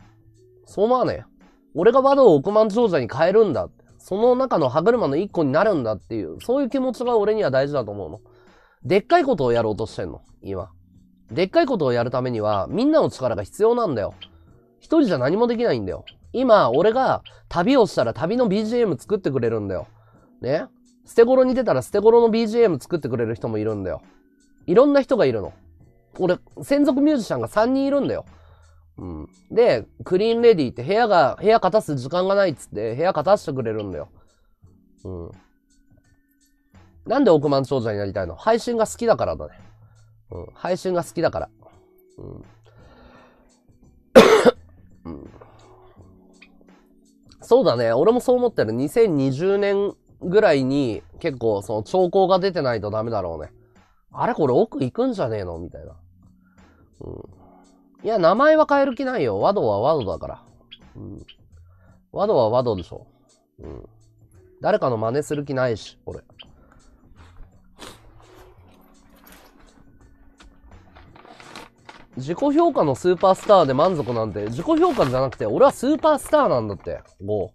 そう思わねえ。俺が和道を億万長者に変えるんだって。その中の歯車の一個になるんだっていう、そういう気持ちが俺には大事だと思うの。でっかいことをやろうとしてんの、今。でっかいことをやるためには、みんなの力が必要なんだよ。一人じゃ何もできないんだよ。今、俺が旅をしたら旅の ビージーエム 作ってくれるんだよ。ね。捨て頃に出たら捨て頃の ビージーエム 作ってくれる人もいるんだよ。いろんな人がいるの。俺、専属ミュージシャンがさんにんいるんだよ。うん。で、クリーンレディって部屋が、部屋片たす時間がないっつって部屋片たしてくれるんだよ。うん。なんで億万長者になりたいの？配信が好きだからだね。うん。配信が好きだから。うん。そうだね。俺もそう思ってる。にせんにじゅうねんぐらいに結構その兆候が出てないとダメだろうね。あれこれ奥行くんじゃねえのみたいな。うん。いや、名前は変える気ないよ。ワドはワドだから。うん。ワドはワドでしょ。うん。誰かの真似する気ないし、俺。自己評価のスーパースターで満足なんて、自己評価じゃなくて、俺はスーパースターなんだって。も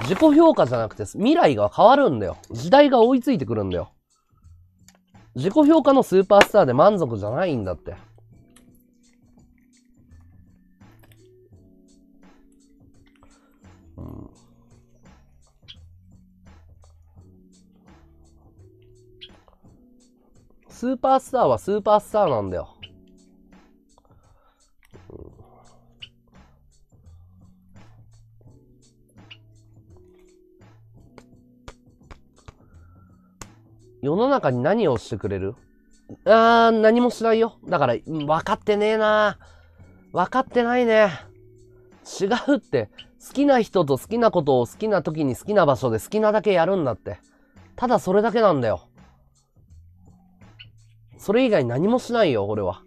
う。自己評価じゃなくて、未来が変わるんだよ。時代が追いついてくるんだよ。自己評価のスーパースターで満足じゃないんだって。うん。スーパースターはスーパースターなんだよ。世の中に何をしてくれる？あー、何もしないよ。だから、分かってねえな。分かってないね。違うって。好きな人と好きなことを好きな時に好きな場所で好きなだけやるんだって。ただそれだけなんだよ。それ以外何もしないよ、俺は。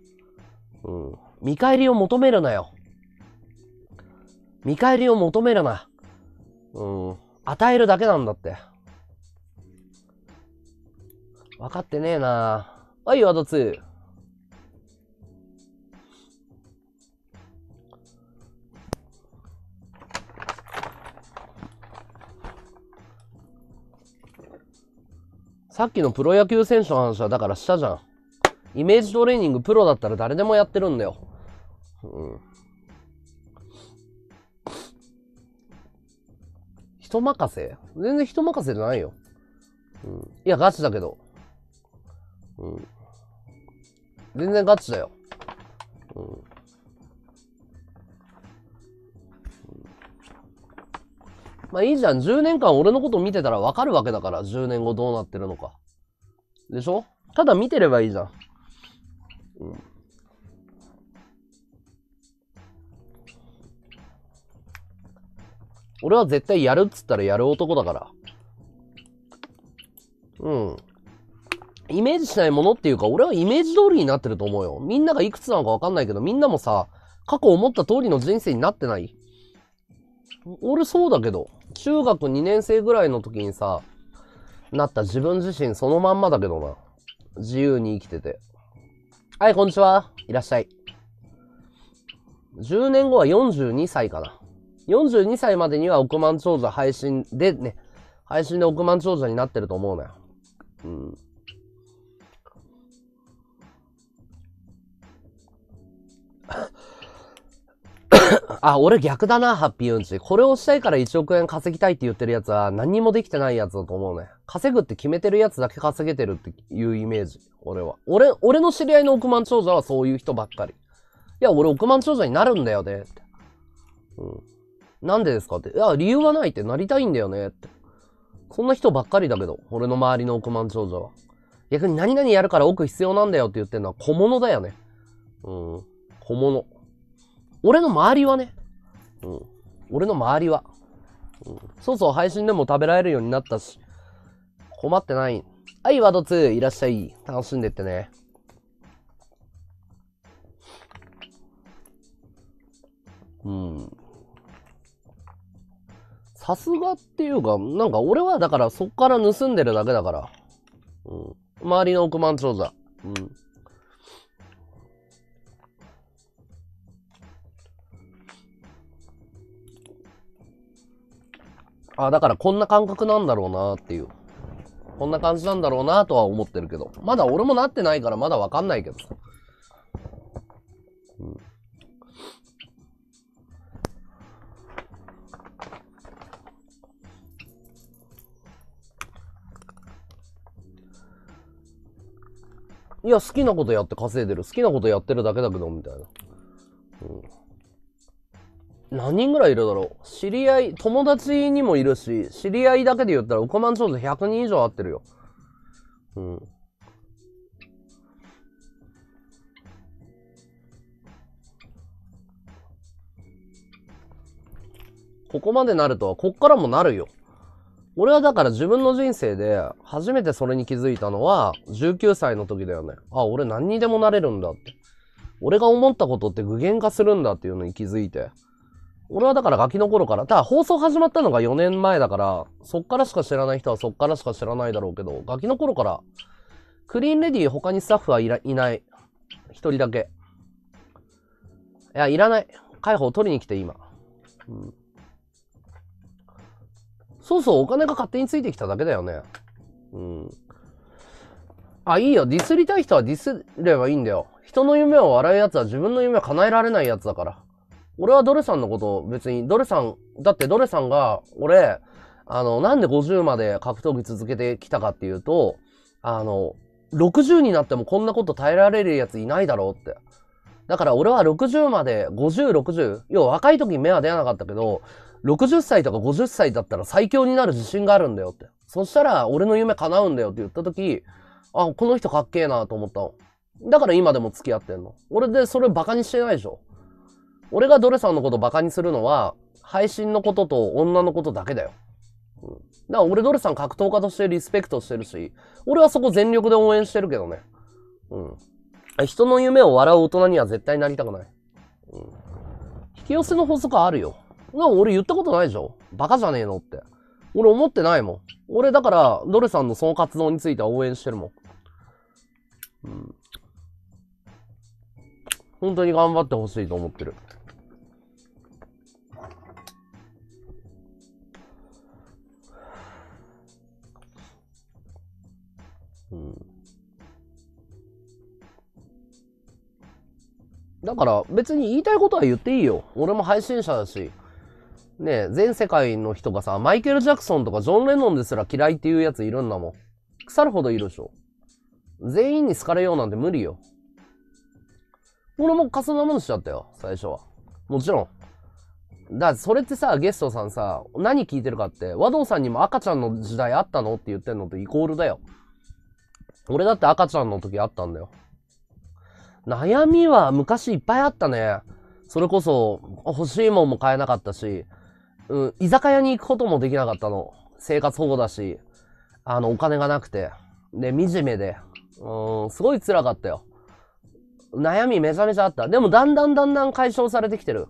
うん。見返りを求めるなよ。見返りを求めるな。うん。与えるだけなんだって。分かってねえなぁ。はい、ワードツー。さっきのプロ野球選手の話はだからしたじゃん。イメージトレーニングプロだったら誰でもやってるんだよ。うん。人任せ？全然人任せじゃないよ。うん。いや、ガチだけど。うん。全然ガチだよ。うん。まあいいじゃん。じゅうねんかん俺のこと見てたらわかるわけだから。じゅうねんごどうなってるのか。でしょ？ただ見てればいいじゃん。うん。俺は絶対やるっつったらやる男だから。うん。イメージしないものっていうか、俺はイメージ通りになってると思うよ。みんながいくつなのかわかんないけど、みんなもさ、過去思った通りの人生になってない？俺そうだけど、中学にねんせいぐらいの時にさ、なった自分自身そのまんまだけどな。自由に生きてて。はい、こんにちは。いらっしゃい。じゅうねんごはよんじゅうにさいかな。よんじゅうにさいまでには億万長者配信でね、配信で億万長者になってると思うなよ。うん。あ、俺逆だな、ハッピーうんち。これをしたいからいちおくえん稼ぎたいって言ってるやつは何にもできてないやつだと思うね。稼ぐって決めてるやつだけ稼げてるっていうイメージ。俺は。俺、俺の知り合いの億万長者はそういう人ばっかり。いや、俺億万長者になるんだよね。ってうん。なんでですかって。いや、理由はないって。なりたいんだよね。って。そんな人ばっかりだけど、俺の周りの億万長者は。逆に何々やるから億必要なんだよって言ってるのは小物だよね。うん。小物。俺の周りはね。うん。俺の周りは。うん。そうそう、配信でも食べられるようになったし。困ってない。はい、ワードツー、いらっしゃい。楽しんでってね。うん。さすがっていうか、なんか俺はだからそっから盗んでるだけだから。うん。周りの億万長者。うん。あ、だからこんな感覚なんだろうなっていう。こんな感じなんだろうなとは思ってるけど。まだ俺もなってないからまだわかんないけどさ。うん。いや、好きなことやって稼いでる。好きなことやってるだけだけど、みたいな。うん。何人ぐらいいるだろう。知り合い、友達にもいるし、知り合いだけで言ったら億万長者ひゃくにん以上会ってるよ。うん。ここまでなるとは、こっからもなるよ。俺はだから自分の人生で初めてそれに気づいたのはじゅうきゅうさいの時だよね。あ、俺何にでもなれるんだって。俺が思ったことって具現化するんだっていうのに気づいて。俺はだからガキの頃から、ただ放送始まったのがよねんまえだから、そっからしか知らない人はそっからしか知らないだろうけど、ガキの頃から、クリーンレディー他にスタッフはいら、いない。一人だけ。いや、いらない。解放取りに来て、今。うん。そうそう、お金が勝手についてきただけだよね。うん。あ、いいよ。ディスりたい人はディスればいいんだよ。人の夢を笑う奴は自分の夢を叶えられない奴だから。俺はドレさんのことを別に、ドレさん、だってドレさんが、俺、あの、なんでごじゅうまで格闘技続けてきたかっていうと、あの、ろくじゅうになってもこんなこと耐えられるやついないだろうって。だから俺はろくじゅうまで、ごじゅう、ろくじゅう、要は若い時に目は出なかったけど、ろくじゅっさいとかごじゅっさいだったら最強になる自信があるんだよって。そしたら俺の夢叶うんだよって言った時、あ、この人かっけえなと思ったの。だから今でも付き合ってんの。俺でそれバカにしてないでしょ。俺がドレさんのことバカにするのは、配信のことと女のことだけだよ。うん。だから俺ドレさん格闘家としてリスペクトしてるし、俺はそこ全力で応援してるけどね。うん。人の夢を笑う大人には絶対なりたくない。うん。引き寄せの法則あるよ。な、俺言ったことないでしょ。バカじゃねえのって。俺思ってないもん。俺だから、ドレさんのその活動については応援してるもん。うん。本当に頑張ってほしいと思ってる。うん。だから別に言いたいことは言っていいよ。俺も配信者だし。ねえ、全世界の人がさ、マイケル・ジャクソンとかジョン・レノンですら嫌いっていうやついるんだもん。腐るほどいるでしょ。全員に好かれようなんて無理よ。俺もかすなものしちゃったよ、最初は。もちろん。だ、それってさ、ゲストさんさ、何聞いてるかって、和道さんにも赤ちゃんの時代あったのって言ってんのとイコールだよ。俺だって赤ちゃんの時あったんだよ。悩みは昔いっぱいあったね。それこそ、欲しいもんも買えなかったし、うん、居酒屋に行くこともできなかったの。生活保護だし、あの、お金がなくて。で、惨めで。うん、すごい辛かったよ。悩みめちゃめちゃあった。でも、だんだんだんだん解消されてきてる。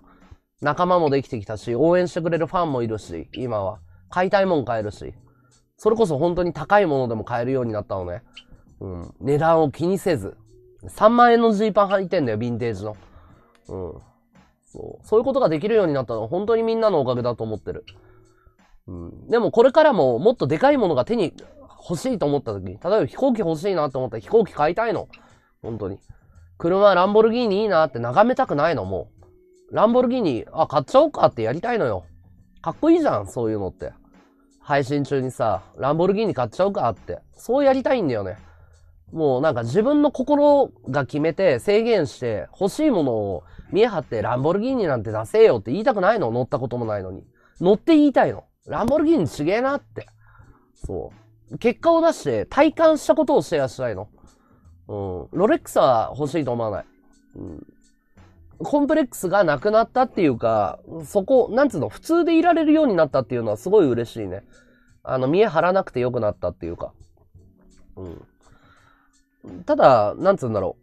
仲間もできてきたし、応援してくれるファンもいるし、今は。買いたいもん買えるし。それこそ本当に高いものでも買えるようになったのね。うん。値段を気にせず。さんまんえんのジーパン履いてんだよ、ヴィンテージの。うん。そう。そういうことができるようになったのは本当にみんなのおかげだと思ってる。うん。でもこれからももっとでかいものが手に欲しいと思った時、例えば飛行機欲しいなと思ったら飛行機買いたいの。本当に。車、ランボルギーニいいなって眺めたくないの、もう。ランボルギーニ、あ、買っちゃおうかってやりたいのよ。かっこいいじゃん、そういうのって。配信中にさ、ランボルギーニ買っちゃおうかって。そうやりたいんだよね。もうなんか自分の心が決めて制限して欲しいものを見え張ってランボルギーニなんて出せよって言いたくないの。乗ったこともないのに。乗って言いたいの。ランボルギーニちげえなって。そう。結果を出して体感したことをシェアしたいの。うん。ロレックスは欲しいと思わない。うん。コンプレックスがなくなったっていうか、そこ、なんつうの、普通でいられるようになったっていうのはすごい嬉しいね。あの、見え張らなくてよくなったっていうか。うん。ただ、なんつうんだろ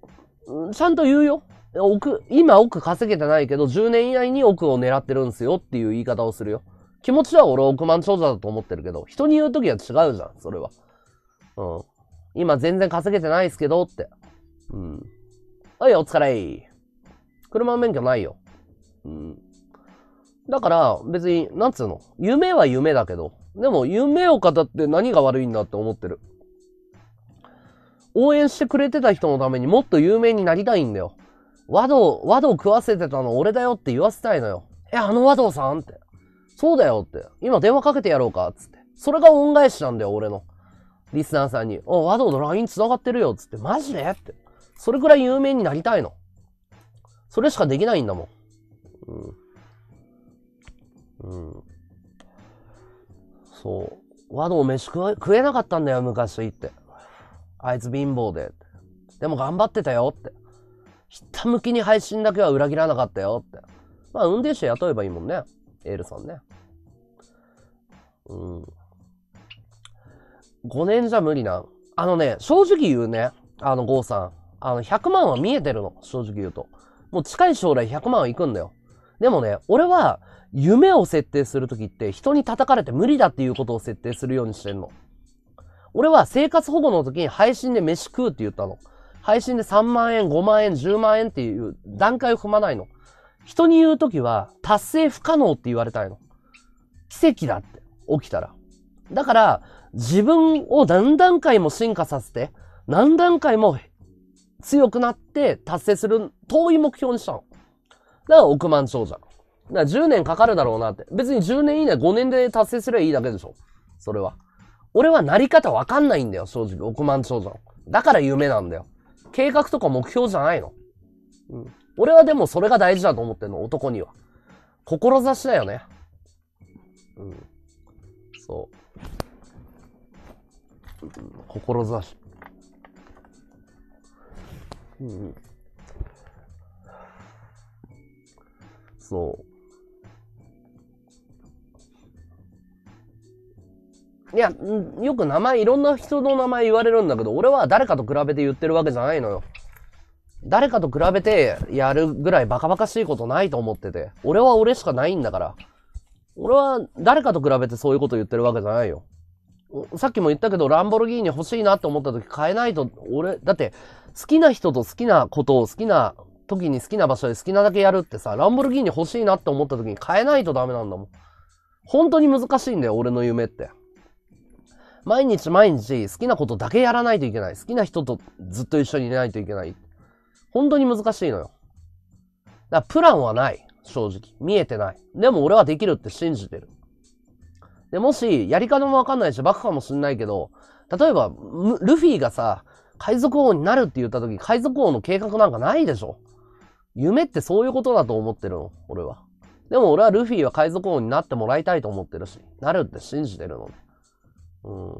う。ちゃんと言うよ。奥、今奥稼げてないけど、じゅうねん以内に奥を狙ってるんですよっていう言い方をするよ。気持ちは俺は億万長者だと思ってるけど、人に言うときは違うじゃん、それは。うん。今全然稼げてないですけどって。うん。おい、お疲れ。車の免許ないよ。うん。だから、別に、なんつうの。夢は夢だけど、でも夢を語って何が悪いんだって思ってる。応援してくれてた人のためにもっと有名になりたいんだよ。和道、和道食わせてたの俺だよって言わせたいのよ。え、あの和道さんって。そうだよって。今電話かけてやろうかっつって。それが恩返しなんだよ、俺の。リスナーさんに。お、和道の ライン 繋がってるよっつって。マジでって。それくらい有名になりたいの。それしかできないんだもん。うん。うん。そう。和道飯食え、食えなかったんだよ、昔って。あいつ貧乏で。でも頑張ってたよって。ひたむきに配信だけは裏切らなかったよって。まあ運転手雇えばいいもんね。エールさんね。うん。ごねんじゃ無理なん。あのね、正直言うね。あの、ゴーさん。あの、ひゃくまんは見えてるの。正直言うと。もう近い将来ひゃくまんはいくんだよ。でもね、俺は夢を設定するときって人に叩かれて無理だっていうことを設定するようにしてんの。俺は生活保護の時に配信で飯食うって言ったの。配信でさんまんえん、ごまんえん、じゅうまんえんっていう段階を踏まないの。人に言うときは達成不可能って言われたいの。奇跡だって、起きたら。だから、自分を何段階も進化させて、何段階も強くなって達成する遠い目標にしたの。だから億万長者。だからじゅうねんかかるだろうなって。別にじゅうねん以内ごねんで達成すればいいだけでしょ。それは。俺はなり方わかんないんだよ、正直。億万長者の。だから夢なんだよ。計画とか目標じゃないの。うん。俺はでもそれが大事だと思ってんの、男には。志だよね。うん。そう。志。うん。そう。いや、よく名前、いろんな人の名前言われるんだけど、俺は誰かと比べて言ってるわけじゃないのよ。誰かと比べてやるぐらいバカバカしいことないと思ってて。俺は俺しかないんだから。俺は誰かと比べてそういうこと言ってるわけじゃないよ。さっきも言ったけど、ランボルギーニ欲しいなって思った時買えないと、俺、だって好きな人と好きなことを好きな時に好きな場所で好きなだけやるってさ、ランボルギーニ欲しいなって思った時に買えないとダメなんだもん。本当に難しいんだよ、俺の夢って。毎日毎日好きなことだけやらないといけない。好きな人とずっと一緒にいないといけない。本当に難しいのよ。だからプランはない。正直。見えてない。でも俺はできるって信じてる。で、もし、やり方もわかんないし、バカかもしんないけど、例えば、ルフィがさ、海賊王になるって言った時、海賊王の計画なんかないでしょ。夢ってそういうことだと思ってるの、俺は。でも俺はルフィは海賊王になってもらいたいと思ってるし、なるって信じてるのね。うん。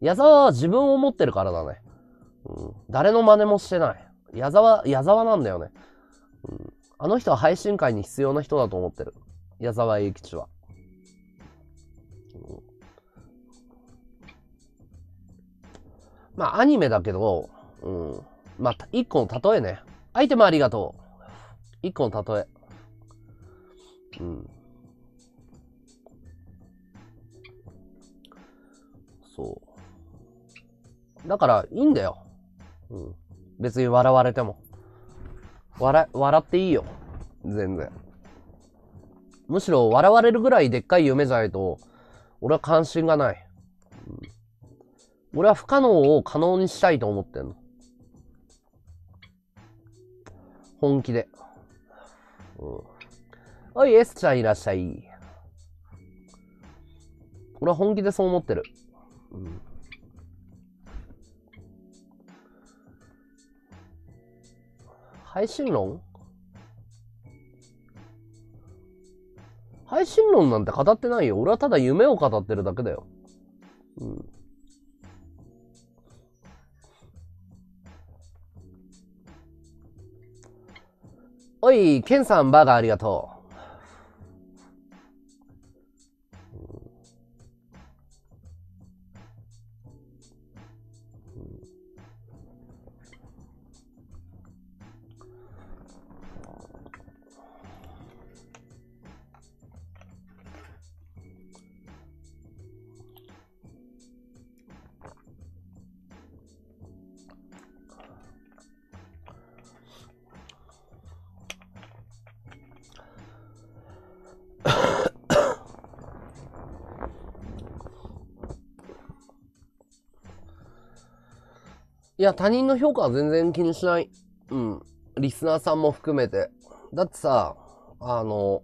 矢沢は自分を持ってるからだね。うん。誰の真似もしてない。矢沢、矢沢なんだよね。うん。あの人は配信会に必要な人だと思ってる。矢沢永吉は。うん、まあ、アニメだけど、うん。まあ、一個の例えね。アイテムありがとう。一個の例え。うん。そう。だから、いいんだよ。うん。別に笑われても。笑、笑っていいよ。全然。むしろ笑われるぐらいでっかい夢じゃないと、俺は関心がない。うん、俺は不可能を可能にしたいと思ってんの。本気で。うん、おい、エスちゃんいらっしゃい。俺は本気でそう思ってる。うん配信論？配信論なんて語ってないよ。俺はただ夢を語ってるだけだよ。うん。おい、ケンさんバーガーありがとう。うんうんいや、他人の評価は全然気にしない。うん。リスナーさんも含めて。だってさ、あの、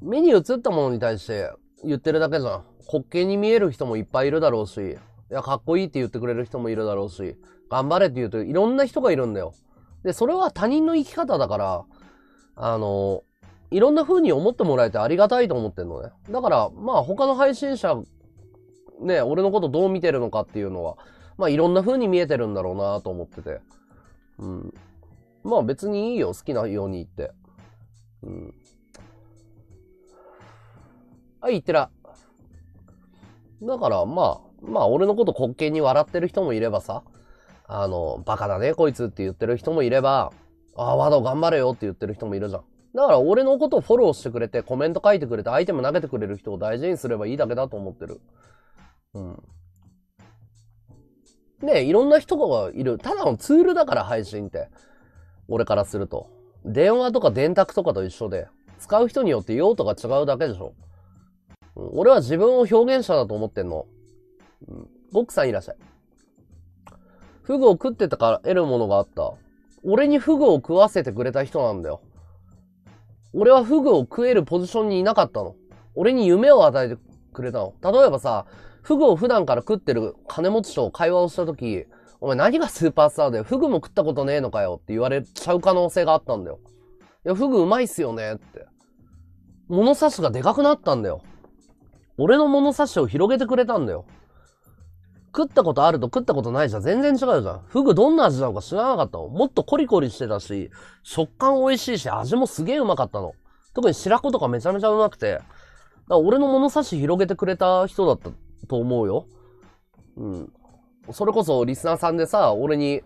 目に映ったものに対して言ってるだけじゃん。滑稽に見える人もいっぱいいるだろうし、いや、かっこいいって言ってくれる人もいるだろうし、頑張れって言うといろんな人がいるんだよ。で、それは他人の生き方だから、あの、いろんな風に思ってもらえてありがたいと思ってんのね。だから、まあ他の配信者、ね、俺のことどう見てるのかっていうのは、まあいろんな風に見えてるんだろうなと思ってて。うん。まあ別にいいよ、好きなように言って。うん。はい、言ってら。だからまあ、まあ俺のこと滑稽に笑ってる人もいればさ、あの、バカだね、こいつって言ってる人もいれば、ああ、ワド頑張れよって言ってる人もいるじゃん。だから俺のことをフォローしてくれて、コメント書いてくれて、アイテム投げてくれる人を大事にすればいいだけだと思ってる。うん。ね、いろんな人がいる。ただのツールだから、配信って。俺からすると。電話とか電卓とかと一緒で、使う人によって用途が違うだけでしょ。うん、俺は自分を表現者だと思ってんの。うん、ボクさんいらっしゃい。フグを食ってたから得るものがあった。俺にフグを食わせてくれた人なんだよ。俺はフグを食えるポジションにいなかったの。俺に夢を与えてくれたの。例えばさ、フグを普段から食ってる金持ちと会話をしたとき、お前何がスーパースターだよ。フグも食ったことねえのかよって言われちゃう可能性があったんだよ。いや、フグうまいっすよねって。物差しがでかくなったんだよ。俺の物差しを広げてくれたんだよ。食ったことあると食ったことないじゃん。全然違うじゃん。フグどんな味なのか知らなかったの。もっとコリコリしてたし、食感美味しいし、味もすげえうまかったの。特に白子とかめちゃめちゃうまくて。だから俺の物差し広げてくれた人だったと思うよ。うん。それこそリスナーさんでさ、俺に、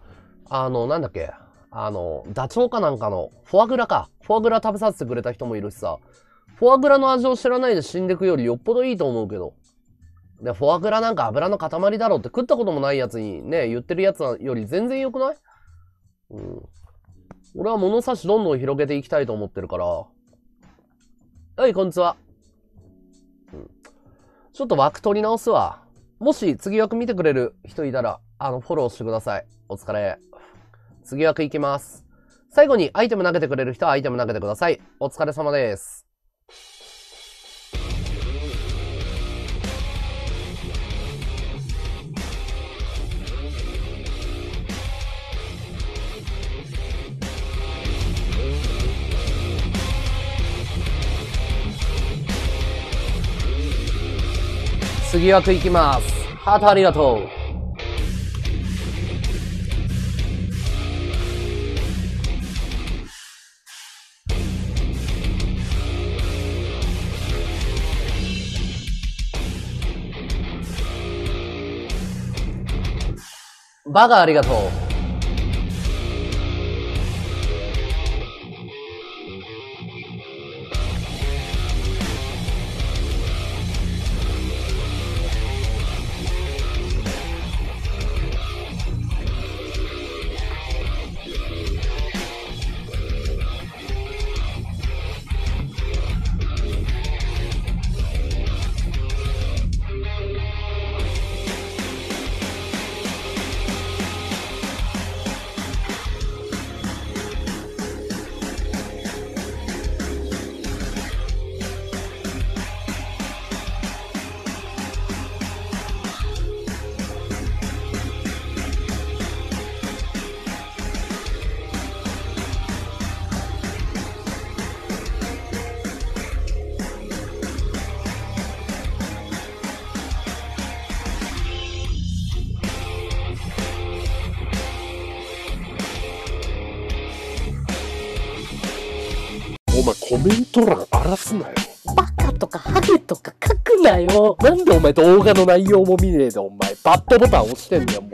あの、なんだっけ、あの、ダチョウかなんかの、フォアグラか。フォアグラ食べさせてくれた人もいるしさ。フォアグラの味を知らないで死んでくよりよっぽどいいと思うけど。で、フォアグラなんか油の塊だろって食ったこともないやつにね、言ってるやつより全然良くない？うん。俺は物差しどんどん広げていきたいと思ってるから。はい、こんにちは。うん。ちょっと枠取り直すわ。もし次枠見てくれる人いたら、あの、フォローしてください。お疲れ。次枠いきます。最後にアイテム投げてくれる人はアイテム投げてください。お疲れ様です。次枠いきます。ハートありがとう。バガーありがとう。コメント欄荒らすなよ。バカとかハゲとか書くなよ。なんでお前動画の内容も見ねえでお前バッドボタン押してんだよもう。